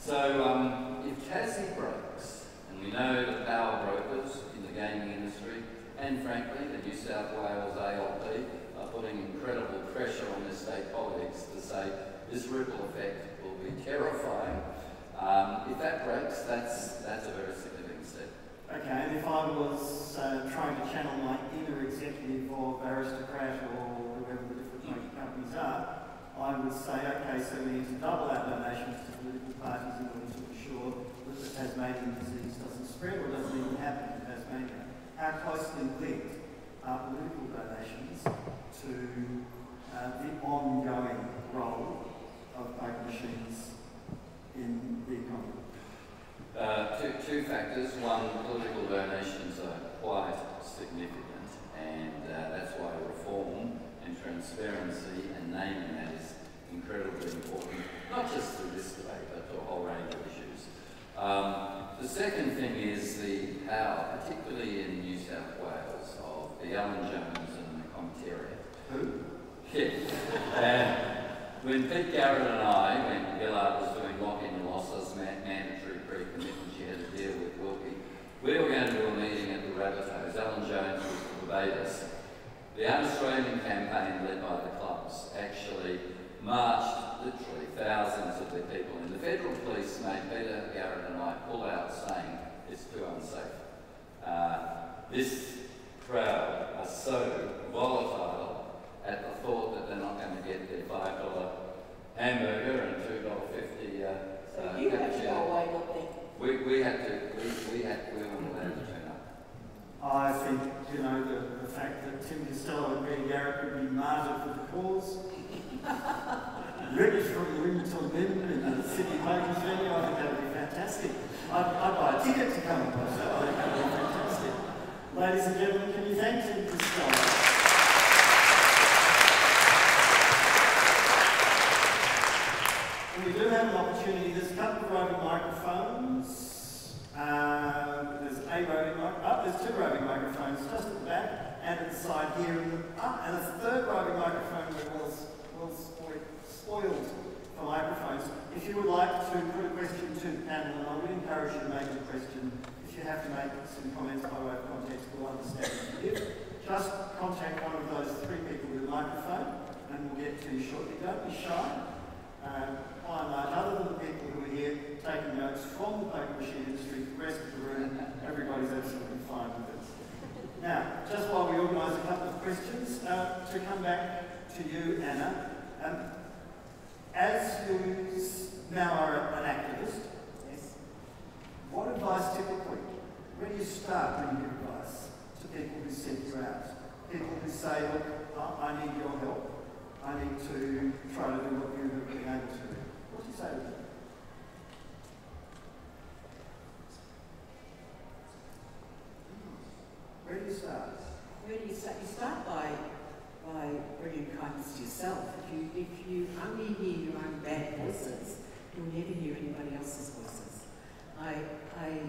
So um, if Tassie breaks, and we know the power brokers in the gaming industry, and frankly the New South Wales A L P are putting incredible pressure on their state politics to say this ripple effect will be terrifying. Um, if that breaks, that's, that's a very significant step. Okay, and if I was uh, trying to channel my inner executive of Aristocrat or whoever the different major companies are, I would say, okay, so we need to double our donations to political parties in order to ensure that the Tasmanian disease doesn't spread or doesn't even happen in Tasmania. How closely linked are political donations to uh, the ongoing role of poker machines in the economy? Uh, two, two factors. One, political donations are quite significant, and uh, that's why reform and transparency and naming that is incredibly important, not just to this debate, but to a whole range of issues. Um, the second thing is the power, particularly in New South Wales, of the Alan Jones and the Commentariat. Who? Yeah. uh, when Pete Garrett and I, when Gillard was doing lock-in losses, mandatory pre-commitment she had to deal with Wilkie, we were going to do a meeting at the Rabbitohs. Alan Jones was to debate us. The Un-Australian campaign led by the clubs actually marched literally thousands of their people, and the federal police made Peter Garrett and I pull out saying it's too unsafe. Uh, this crowd are so volatile at the thought that they're not going to get their five dollar hamburger and two dollars fifty. Uh, so uh, you had to go away, not them. We, we had to, we, we had, we weren't allowed to turn up. I think, you know, the The fact that Tim Costello and Peter Garrett could be martyred for the cause, ready for a room to live in the city papers venue, I think that would be fantastic. I'd, I'd buy a ticket to come and watch that, I think that would be fantastic. Ladies and gentlemen, can you thank Tim Costello? And we do have an opportunity, there's a couple of roving microphones, um, there's a roving microphone, oh, there's two roving microphones just at the back. And inside here, ah, and the third roving microphone was, was spoiled for microphones. If you would like to put a question to the panel, and I would encourage you to make a question. If you have to make some comments by way of context, we'll understand it. If, just contact one of those three people with a microphone, and we'll get to you shortly. Don't be shy. Um, by and large, other than the people who are here taking notes from the poker machine industry, the rest of the room, everybody's absolutely fine with it. Now, just while we organise a couple of questions, uh, to come back to you, Anna, um, as you now are an activist, yes. What advice typically, where do you start when you give advice to people who send you out? People who say, look, oh, I need your help, I need to try to do what you have been able to do. What do you say to them? Where do you start? Where do you start? You start by by bringing kindness to yourself. If you if you only hear your own bad voices, you'll never hear anybody else's voices. I I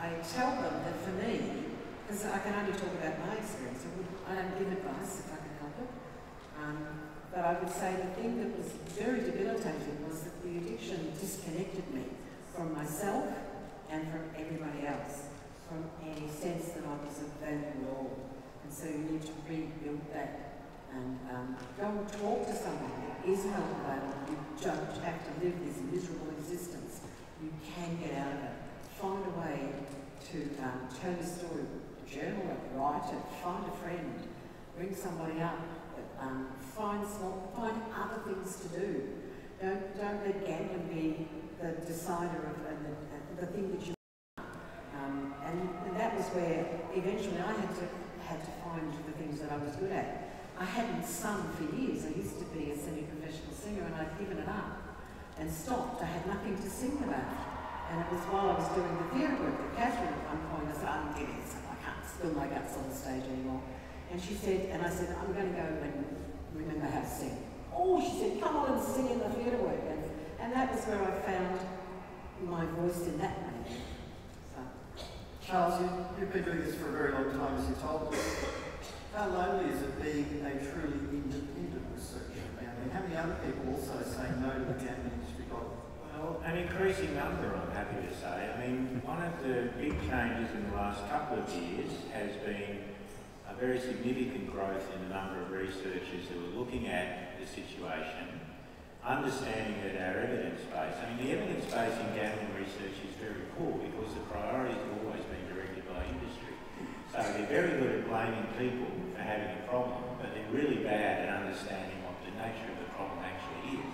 I tell them that for me, because I can only talk about my experience. I, would, I don't give advice if I can help it. Um, but I would say the thing that was very debilitating was that the addiction disconnected me from myself and from everybody else, from any sense that I was of value at all. And so you need to rebuild that. And um, go and talk to someone. There is help available. You don't have to live this miserable existence. You can get out of it. Find a way to um, tell your story, journal it, write it, find a friend, bring somebody up, but um, find, small, find other things to do. Don't, don't let gambling be the decider of and the, uh, the thing that you Um, and, and that was where eventually I had to had to find the things that I was good at. I hadn't sung for years. I used to be a semi-professional singer. given it up and stopped. I had nothing to sing about. And it was while I was doing the theatre work that Catherine at one point was out getting so I can't spill my guts on the stage anymore. And she said, and I said, I'm going to go and remember how to sing. Oh, she said, come on and sing in the theatre work. And, and that was where I found my voice in that moment. So. Charles, you, you've been doing this for a very long time, as you told me. How lonely is it being a truly independent researcher? I mean, how many other people also say no to the gambling industry? Well, an increasing number, I'm happy to say. I mean, one of the big changes in the last couple of years has been a very significant growth in the number of researchers who are looking at the situation, understanding that our evidence base, I mean, the evidence base in gambling research is very poor because the priority has always been directed by industry. So they're very good at blaming people for having a problem, but they're really bad at understanding what the nature of the problem actually is.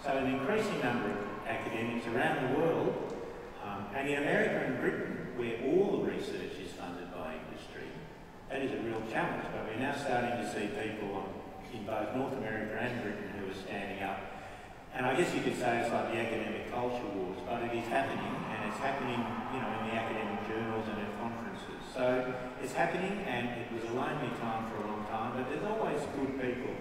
So an increasing number of academics around the world, um, and in America and Britain, where all the research is funded by industry, that is a real challenge, but we're now starting to see people on, in both North America and Britain who are standing up. And I guess you could say it's like the academic culture wars, but it is happening, and it's happening, you know, in the academic journals and at conferences. So it's happening, and it was a lonely time for a long time, but there's always good people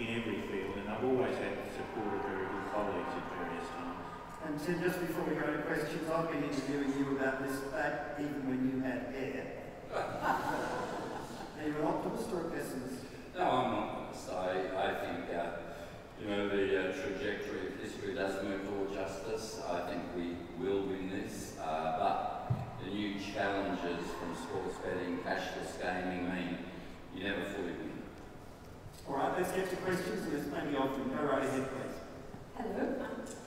in every field, and I've always had the support of very good colleagues at various times. And Tim, just before we go to questions, I've been interviewing you about this fact even when you had hair. Are you an optimist or a pessimist? No, I'm an optimist. I, I think, uh, you know, the uh, trajectory of history does move toward justice. I think we will win this, uh, but the new challenges from sports betting, cashless gaming mean you never fully win. All right, let's get to questions. There's plenty of them. Go right ahead, please. Hello.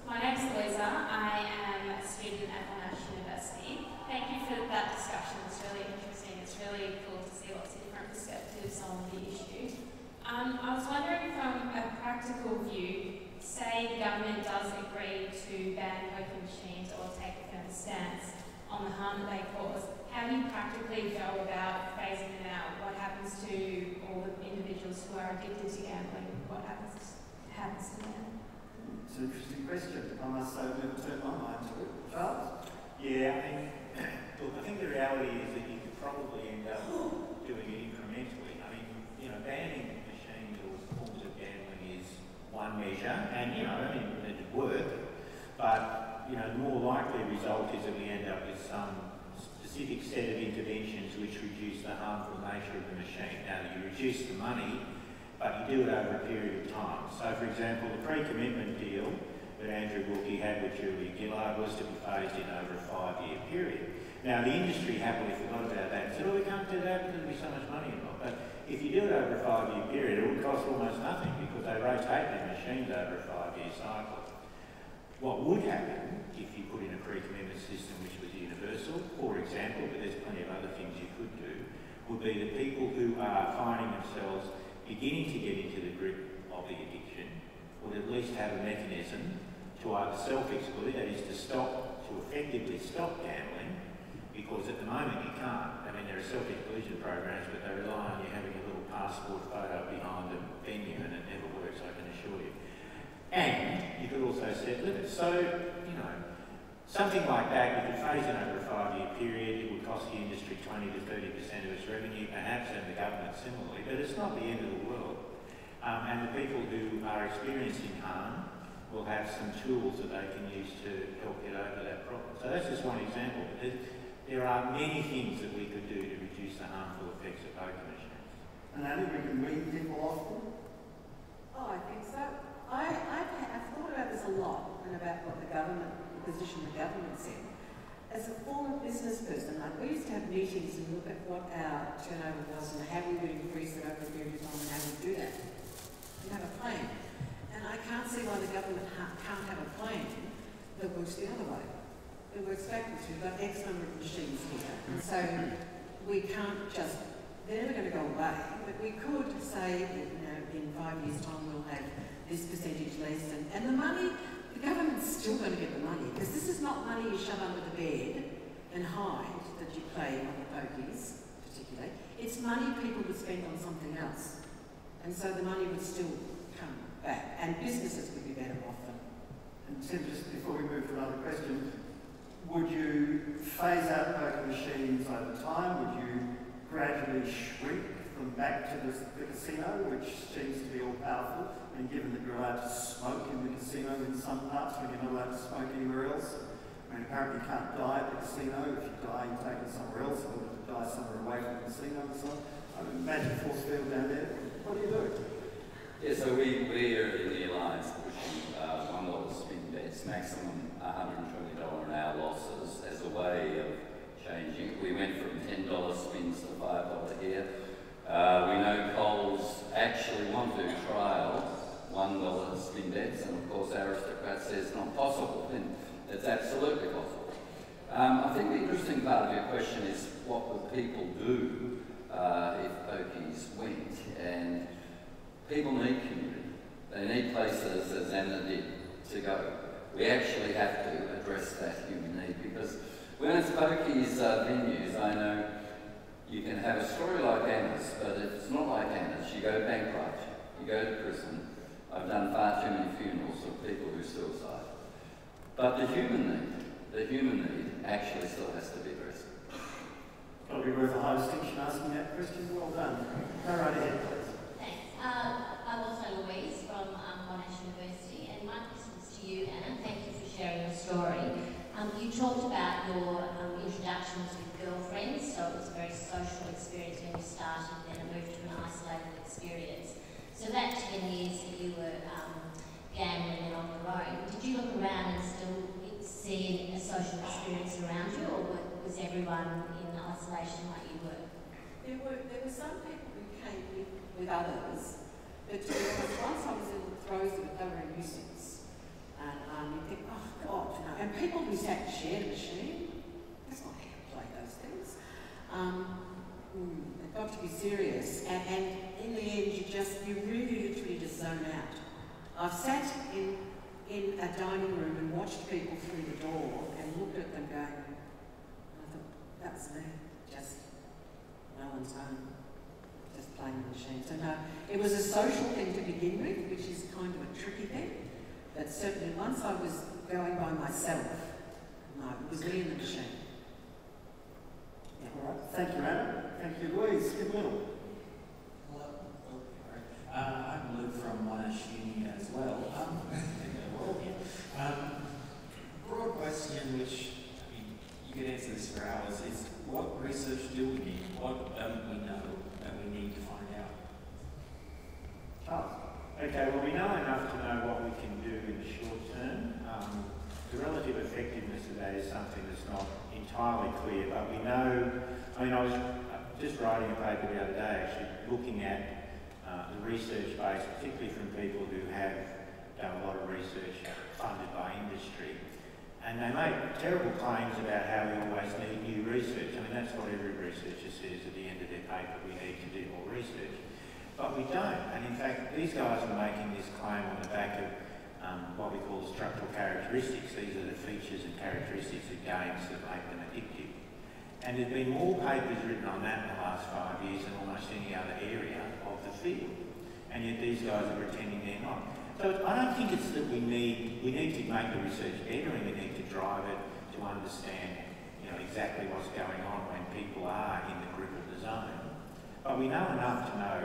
My name's Louisa. I am a student at Monash University. Thank you for that discussion. It's really interesting. It's really cool to see lots of different perspectives on the issue. Um, I was wondering from a practical view, say the government does agree to ban poker machines or take a firm stance on the harm that they cause, how do you practically go about phasing them out? What happens to all the individuals who are addicted to gambling? What happens, happens to them? It's an interesting question. I must say I've never turned my mind to it. Charles? Yeah, I mean, look, I think the reality is that you could probably end up doing it incrementally. I mean, you know, banning machines or forms of gambling is one measure, and, you know, I mean, it'd work, but, you know, the more likely result is that we end up with some specific set of interventions which reduce the harmful nature of the machine. Now, you reduce the money, but you do it over a period of time. So, for example, the pre-commitment deal that Andrew Wilkie had with Julia Gillard was to be phased in over a five-year period. Now, the industry happily forgot about that and said, oh, we can't do that because there'll be so much money involved. But if you do it over a five-year period, it would cost almost nothing because they rotate their machines over a five-year cycle. What would happen if you put in a pre-commitment system which was universal, for example, but there's plenty of other things you could do, would be the people who are finding themselves beginning to get into the grip of the addiction would at least have a mechanism to either self-exclude, that is to stop, to effectively stop gambling, because at the moment you can't. I mean, there are self-exclusion programs, but they rely on you having a little passport photo behind a venue, and it never works, I can assure you. And you could also set limits. So, you know, something like that, you could phase in over a five-year period, it would cost the industry twenty to thirty percent of its revenue, perhaps, and the government similarly, but it's not the end of the world. Um, and the people who are experiencing harm will have some tools that they can use to help get over that problem. So that's just one example. But there are many things that we could do to reduce the harmful effects of poker machines. And I think we can weed people off them? Oh, I think so. I, I've, I've thought about this a lot and about what the government, the position the government's in. As a former business person, like we used to have meetings and look at what our turnover was and how we would increase it over a period of time and how we do that. We have a plan. And I can't see why the government ha can't have a plan that works the other way. It works backwards. We've got X number of machines here. And so we can't just, they're never going to go away, but we could say, you know, in five years' time we'll have this percentage less, and, and the money, the government's still going to get the money, because this is not money you shove under the bed and hide that you play on the pokies, particularly. It's money people would spend on something else. And so the money would still come back, and businesses would be better off than And Tim, just before we move to another question, would you phase out poker machines over time? Would you gradually shrink them back to the, the casino, which seems to be all-powerful? And given that you're allowed to smoke in the casino in some parts when you're not allowed to smoke anywhere else, I mean, apparently you can't die at the casino. If you die, you're taken somewhere else, or you die somewhere away from the casino and so on. I mean, imagine force field down there. What do you do? Yeah, so we, we are in the Alliance pushing uh, one dollar spin bets, maximum one hundred twenty dollars an hour losses as a way of changing. We went from ten dollar spins to five dollars here. Uh, we know Coles actually want to trial one dollar spin bets, and of course Aristocrat says it's not possible, and it's absolutely possible. Um, I think the interesting part of your question is what will people do uh, if pokies went, and people need community. They need places, as Anna did, to go. We actually have to address that human need, because when it's pokies uh, venues, I know you can have a story like Anna's, but if it's not like Anna's, you go bankrupt, you go to prison. I've done far too many funerals of people who suicide. But the human need, the human need actually still has to be addressed. Probably worth a high distinction asking that question. Well done. Go right ahead, please. Um, I'm also Louise from um, Monash University, and my question is to you, Anna. Thank you for sharing your story. Um, you talked about your um, introductions with girlfriends, so it was a very social experience when you started, then it moved to an isolated experience. So that ten years that you were um, gambling and on your own, did you look around and still see a social experience around you, or was everyone in isolation like you were? There were, there were some people who came with with others, but once I was in the throes of it, they were a nuisance. And um, you think, oh God, no. And people who sat share the machine, that's not how to play those things. Um, mm, they've got to be serious. And, and in the end, you just, you really literally just zone out. I've sat in, in a dining room and watched people through the door and looked at them going, I thought, that's me, just no one's home. Just playing the machine. So no, it was a social thing to begin with, which is kind of a tricky thing. But certainly once I was going by myself, no, it was me and the machine. Yeah. All right. Thank you, Anna. Thank you, Louise. Good morning. Hello. Oh, uh, I'm Luke from Monash Uni as well. Um, um, broad question, which I mean, you could answer this for hours, is what research do we need? What don't we know? We need to find out. Charles? Okay, well we know enough to know what we can do in the short term. Um, the relative effectiveness of that is something that's not entirely clear, but we know, I mean I was just writing a paper the other day actually looking at uh, the research base, particularly from people who have done a lot of research funded by industry, and they make terrible claims about how we always need new research. I mean, that's what every researcher says at the end of their paper, we need to do more research. But we don't, and in fact, these guys are making this claim on the back of um, what we call structural characteristics. These are the features and characteristics of games that make them addictive. And there's been more papers written on that in the last five years than almost any other area of the field. And yet these guys are pretending they're not. So I don't think it's that we need, we need to make the research better and we need to drive it to understand, you know, exactly what's going on when people are in the grip of the zone. But we know enough to know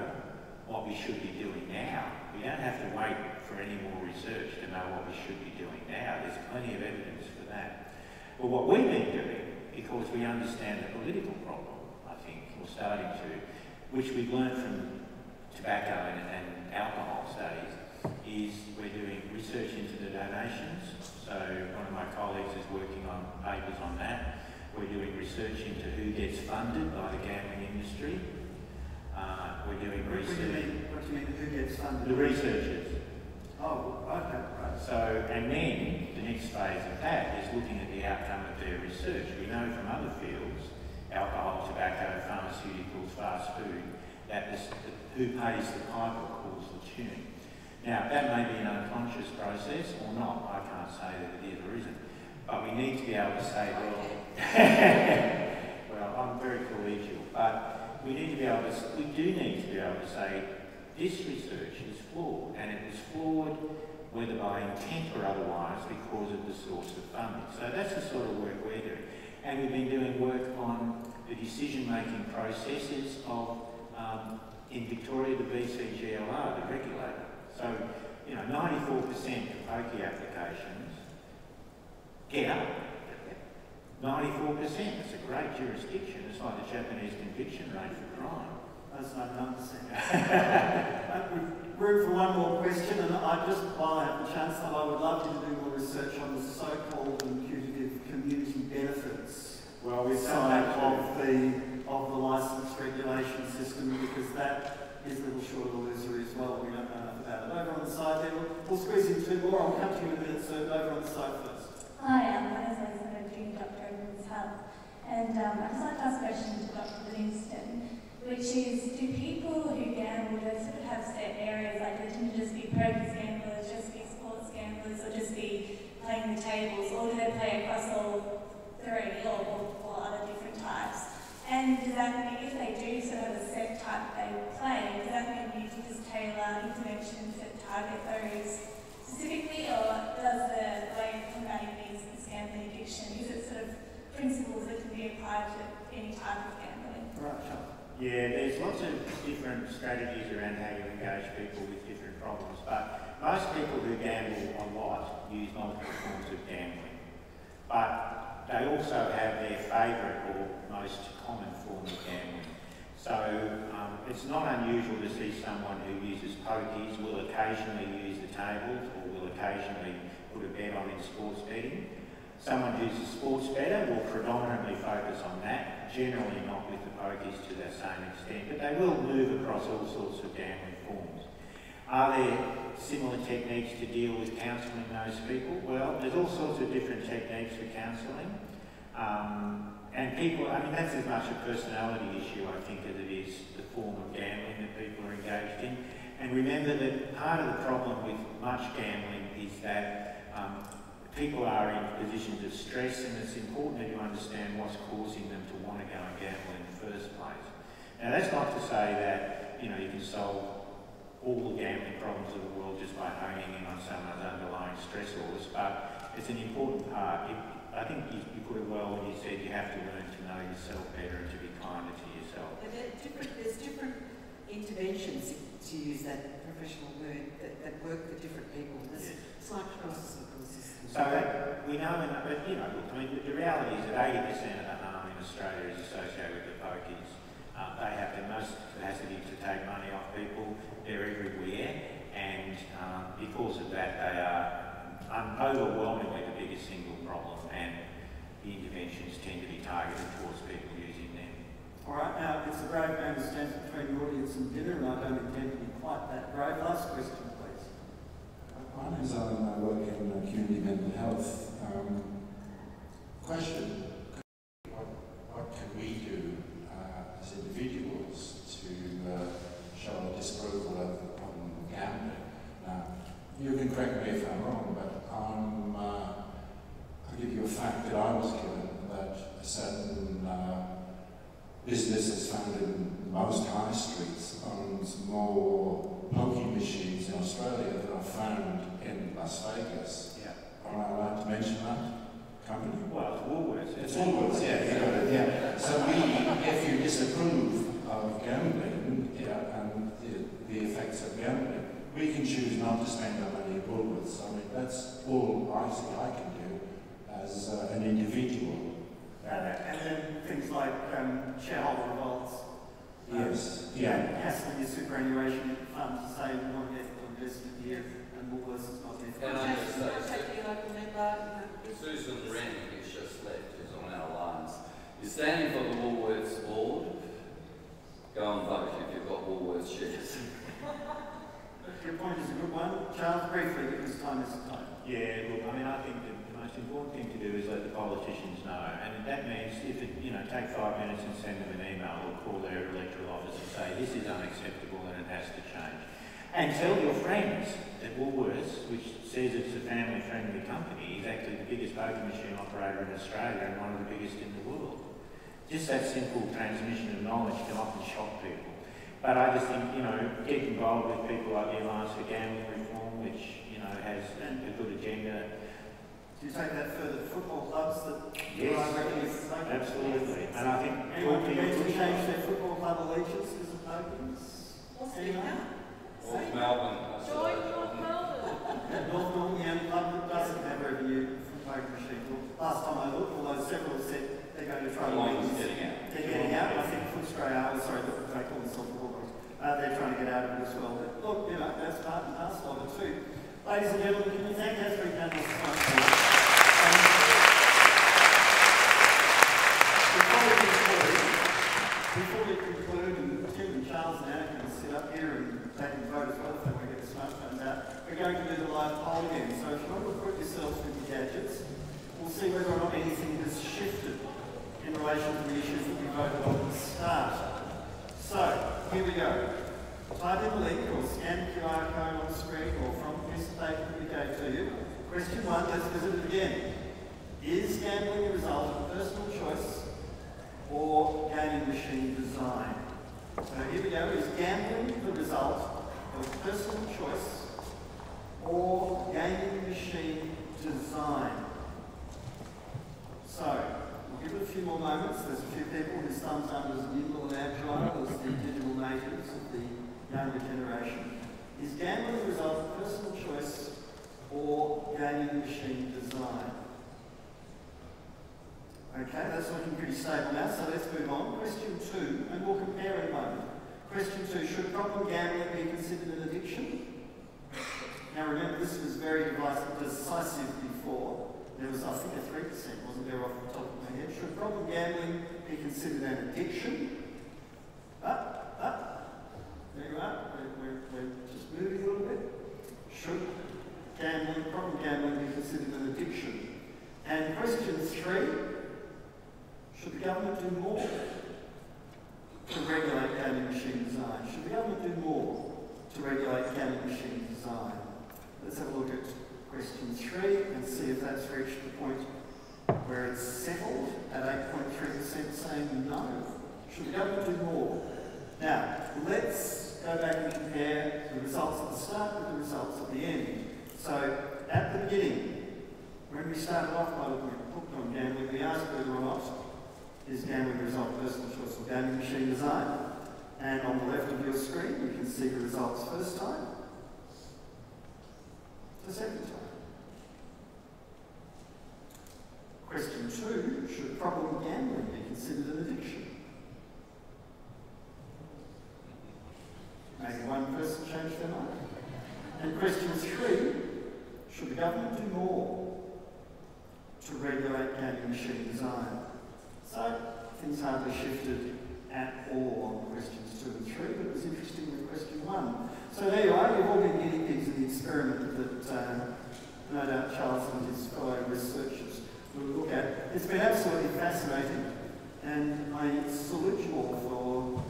what we should be doing now. We don't have to wait for any more research to know what we should be doing now. There's plenty of evidence for that. But what we've been doing, because we understand the political problem, I think, or starting to, which we've learned from tobacco and, and alcohol studies, is we're doing research into the donations. So one of my colleagues is working on papers on that. We're doing research into who gets funded by the gambling industry. Uh, we're doing research. What do you mean, what do you mean who gets funded? The researchers. Oh, okay, right. So, and then the next phase of that is looking at the outcome of their research. We know from other fields, alcohol, tobacco, pharmaceuticals, fast food, that this, who pays the piper calls the tune. Now, that may be an unconscious process or not. I can't say that it is or isn't. But we need to be able to say, well, well, I'm very collegial, but we need to be able to, we do need to be able to say, this research is flawed, and it was flawed whether by intent or otherwise, because of the source of funding. So that's the sort of work we're doing. And we've been doing work on the decision-making processes of, um, in Victoria, the B C G L R, the regulator. So, you know, ninety-four percent of pokie applications get up. ninety-four percent, that's a great jurisdiction. It's like the Japanese conviction rate for crime. That's not nonsense. Room for one more question, and I just, while I have the chance, that I would love you to do more research on the so-called imputative community benefits well, we side of the of the licence regulation system, because that is a little short illusory as well. We don't know enough about it. Over on the side there, we'll squeeze in two more. I'll come to you in a minute, so over on the side first. Hi, I'm a junior doctor in Women's Health, and um, I'd just like to ask a question to Doctor Livingstone, which is, do people who gamble sort of have set areas, like they tend to just be pokies gamblers, just be sports gamblers, or just be playing the tables, or do they play across all three, or, or other different types? And does that mean if they do sort of have a set type they play, does that mean you can just tailor interventions that target those specifically, or does the way of combating these gambling addiction, is it sort of principles that can be applied to any type of gambling? Right, sure. Yeah, there's lots of different strategies around how you engage people with different problems, but most people who gamble a lot use multiple forms of gambling. But they also have their favourite or most common form of gambling. So um, it's not unusual to see someone who uses pokies will occasionally use the tables or will occasionally put a bet on in sports betting. Someone who's a sports bettor will predominantly focus on that, generally not with the pokies to that same extent, but they will move across all sorts of gambling forms. Are there similar techniques to deal with counselling those people? Well, there's all sorts of different techniques for counselling. Um, and people, I mean, that's as much a personality issue, I think, as it is the form of gambling that people are engaged in. And remember that part of the problem with much gambling is that um, people are in positions of stress, and it's important that you understand what's causing them to want to go and gamble in the first place. Now, that's not to say that, you know, you can solve all the gambling problems of the world just by honing in on someone's underlying stressors, but it's an important part. It, I think you, you put it well when you said you have to learn to know yourself better and to be kinder to yourself. But there different, there's different interventions, to use that professional word, that, that work for different people. There's slight crosses across the system. So that we know, enough, but you know, I mean, the reality is that eighty percent of the harm in Australia is associated with the pokies. Uh, they have the most capacity to take money off people. They're everywhere, and um, because of that, they are overwhelmingly the biggest single problem, and the interventions tend to be targeted towards people using them. All right, now it's a brave man who stands between the audience and dinner, and I don't intend to be quite that brave. Last question, please. My name's Alan, and I work in uh, community mental health. Um, question. What, what can we do uh, as individuals to uh, show a disapproval of the problem of gambling? Now, you can correct me if I'm wrong, but I'm, uh, I'll give you a fact that I was given, that a certain uh, business is found in most high streets, owns more pokie machines in Australia than are found in Las Vegas. Yeah. Am I allowed to mention that company? Well, it's Woolworths. It's Woolworths, yeah, you got it, yeah. So we, if you disapprove of gambling, yeah, and the, the effects of gambling, we can choose not to spend our money at Woolworths. I mean, that's all I see I can do as uh, an individual. Uh, and then things like um, shareholder revolts. Um, yes. Yeah. Cancelling your superannuation fund to say we're not an ethical investment here, and Woolworths is not ethical. Can I just take your local member? Susan Rennie, who's just left, who's on our lines, is standing for the Woolworths board. Go and vote if you've got Woolworths shares. Your point is a good one. Charles, briefly, because time is time. Yeah, look, I mean, I think that the important thing to do is let the politicians know, and that means if it, you know, take five minutes and send them an email or call their electoral office and say this is unacceptable and it has to change. And tell your friends that Woolworths, which says it's a family-friendly company, is actually the biggest poker machine operator in Australia and one of the biggest in the world. Just that simple transmission of knowledge can often shock people. But I just think, you know, get involved with people like the Alliance for Gambling Reform, which, you know, has and a good agenda. Do you take that further? Football clubs that yes, right absolutely. And I think anyone can change their football club allegiance because it opens. What's it now? North Melbourne. Join North Melbourne. North Melbourne, the only club that doesn't have a review from poker machine. Last time I looked, although several said they're going to try to win. They're getting out. I think Footscray are, sorry, the take all this off the board. Uh, they're trying to get out of it as well. But look, you know, that's part and parcel of it too. Ladies and gentlemen, can you thank us for being done this time? Um, before we conclude, before we conclude, and Tim and Charles and Anna can sit up here and take the vote as well if they want to get the smartphones out, we're going to do the live poll again. So if you want to equip yourselves with your gadgets, we'll see whether or not anything has shifted in relation to the issues that we voted on at the start. So, here we go. Type in the link or scan the Q R code on the screen or from the presentation that we gave to you. Question one, let's visit it again. Is gambling a result of personal choice or gaming machine design? So here we go. Is gambling the result of personal choice or gaming machine design? So, we'll give it a few more moments. There's a few people whose thumbs up as nimble and agile as the digital natives of the younger generation. Is gambling a result of personal choice or gaming machine design? Okay, that's looking pretty stable now, so let's move on. Question two, and we'll compare in a moment. Question two, should problem gambling be considered an addiction? Now remember, this was very decisive before. There was, I think, a three percent, wasn't there, off the top of my head? Should problem gambling be considered an addiction? Up, up. There you are. We're, we're, we're just moving a little bit. Should gambling, problem gambling be considered an addiction? And question three, should the government do more to regulate gambling machine design? Should the government do more to regulate gambling machine design? Let's have a look at question three and see if that's reached the point where it's settled at eight point three percent saying no. Should the government do more? Now, let's go back and compare the results at the start with the results at the end. So, at the beginning, when we started off by looking at book on gambling, we asked whether or not is gambling the result of personal choice or gaming machine design. And on the left of your screen, you can see the results first time, the second time. Question two, should problem gambling be considered an addiction? Maybe one person changed their mind. And question three, should the government do more to regulate gaming machine design? So, things hardly shifted at all on questions two and three, but it was interesting with question one. So there you are, you've all been guinea pigs in the experiment that uh, no doubt Charles and his fellow researchers will look at. It's been absolutely fascinating, and I salute you all for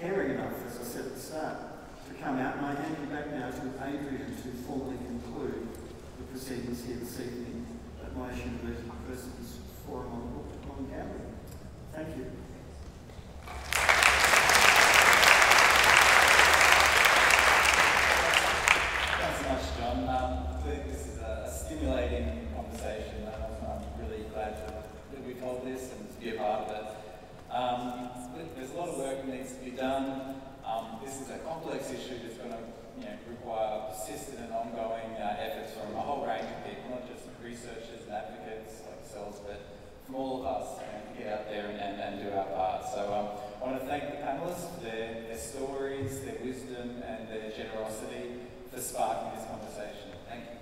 caring enough, as I said at the start, to come out, and I hand you back now to Adrian to formally conclude the proceedings here this evening at my University Persons Forum on, on Gambling. Thank you. Um, this is a stimulating conversation. I'm, I'm really glad that we've held this and to be a part of it. Um, there's a lot of work that needs to be done. Um, this is a complex issue that's going to you know, require persistent and ongoing uh, efforts from a whole range of people, not just researchers and advocates like yourselves, but from all of us and get out there and, and, and do our part. So um, I want to thank the panellists for their, their stories, their wisdom and their generosity for sparking this conversation. Thank you.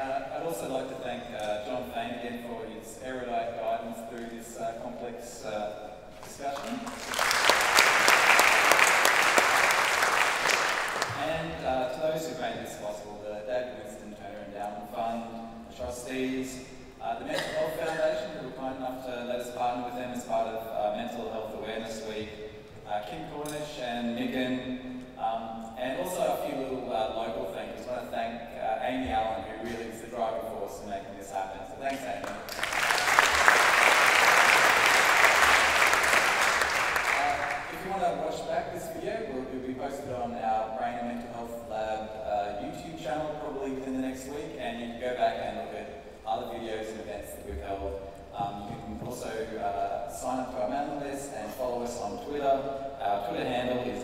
Uh, I'd also like to thank uh, John Fain again for his erudite guidance through this uh, complex uh, discussion. And uh, to those who made this possible, the David Winston Turner Endowment Fund, the trustees, Uh, the Mental Health Foundation, who were kind enough to let us partner with them as part of uh, Mental Health Awareness Week, uh, Kim Cornish and Megan, um, and also a few little uh, local thank yous. I want to thank uh, Amy Allen, who really is the driving force in making this happen. So thanks, Amy. Uh, if you want back this video. It will be posted on our Brain and Mental Health Lab uh, YouTube channel probably within the next week, and you can go back and look at other videos and events that we've held. Um, you can also uh, sign up to our mailing list and follow us on Twitter. Our Twitter handle is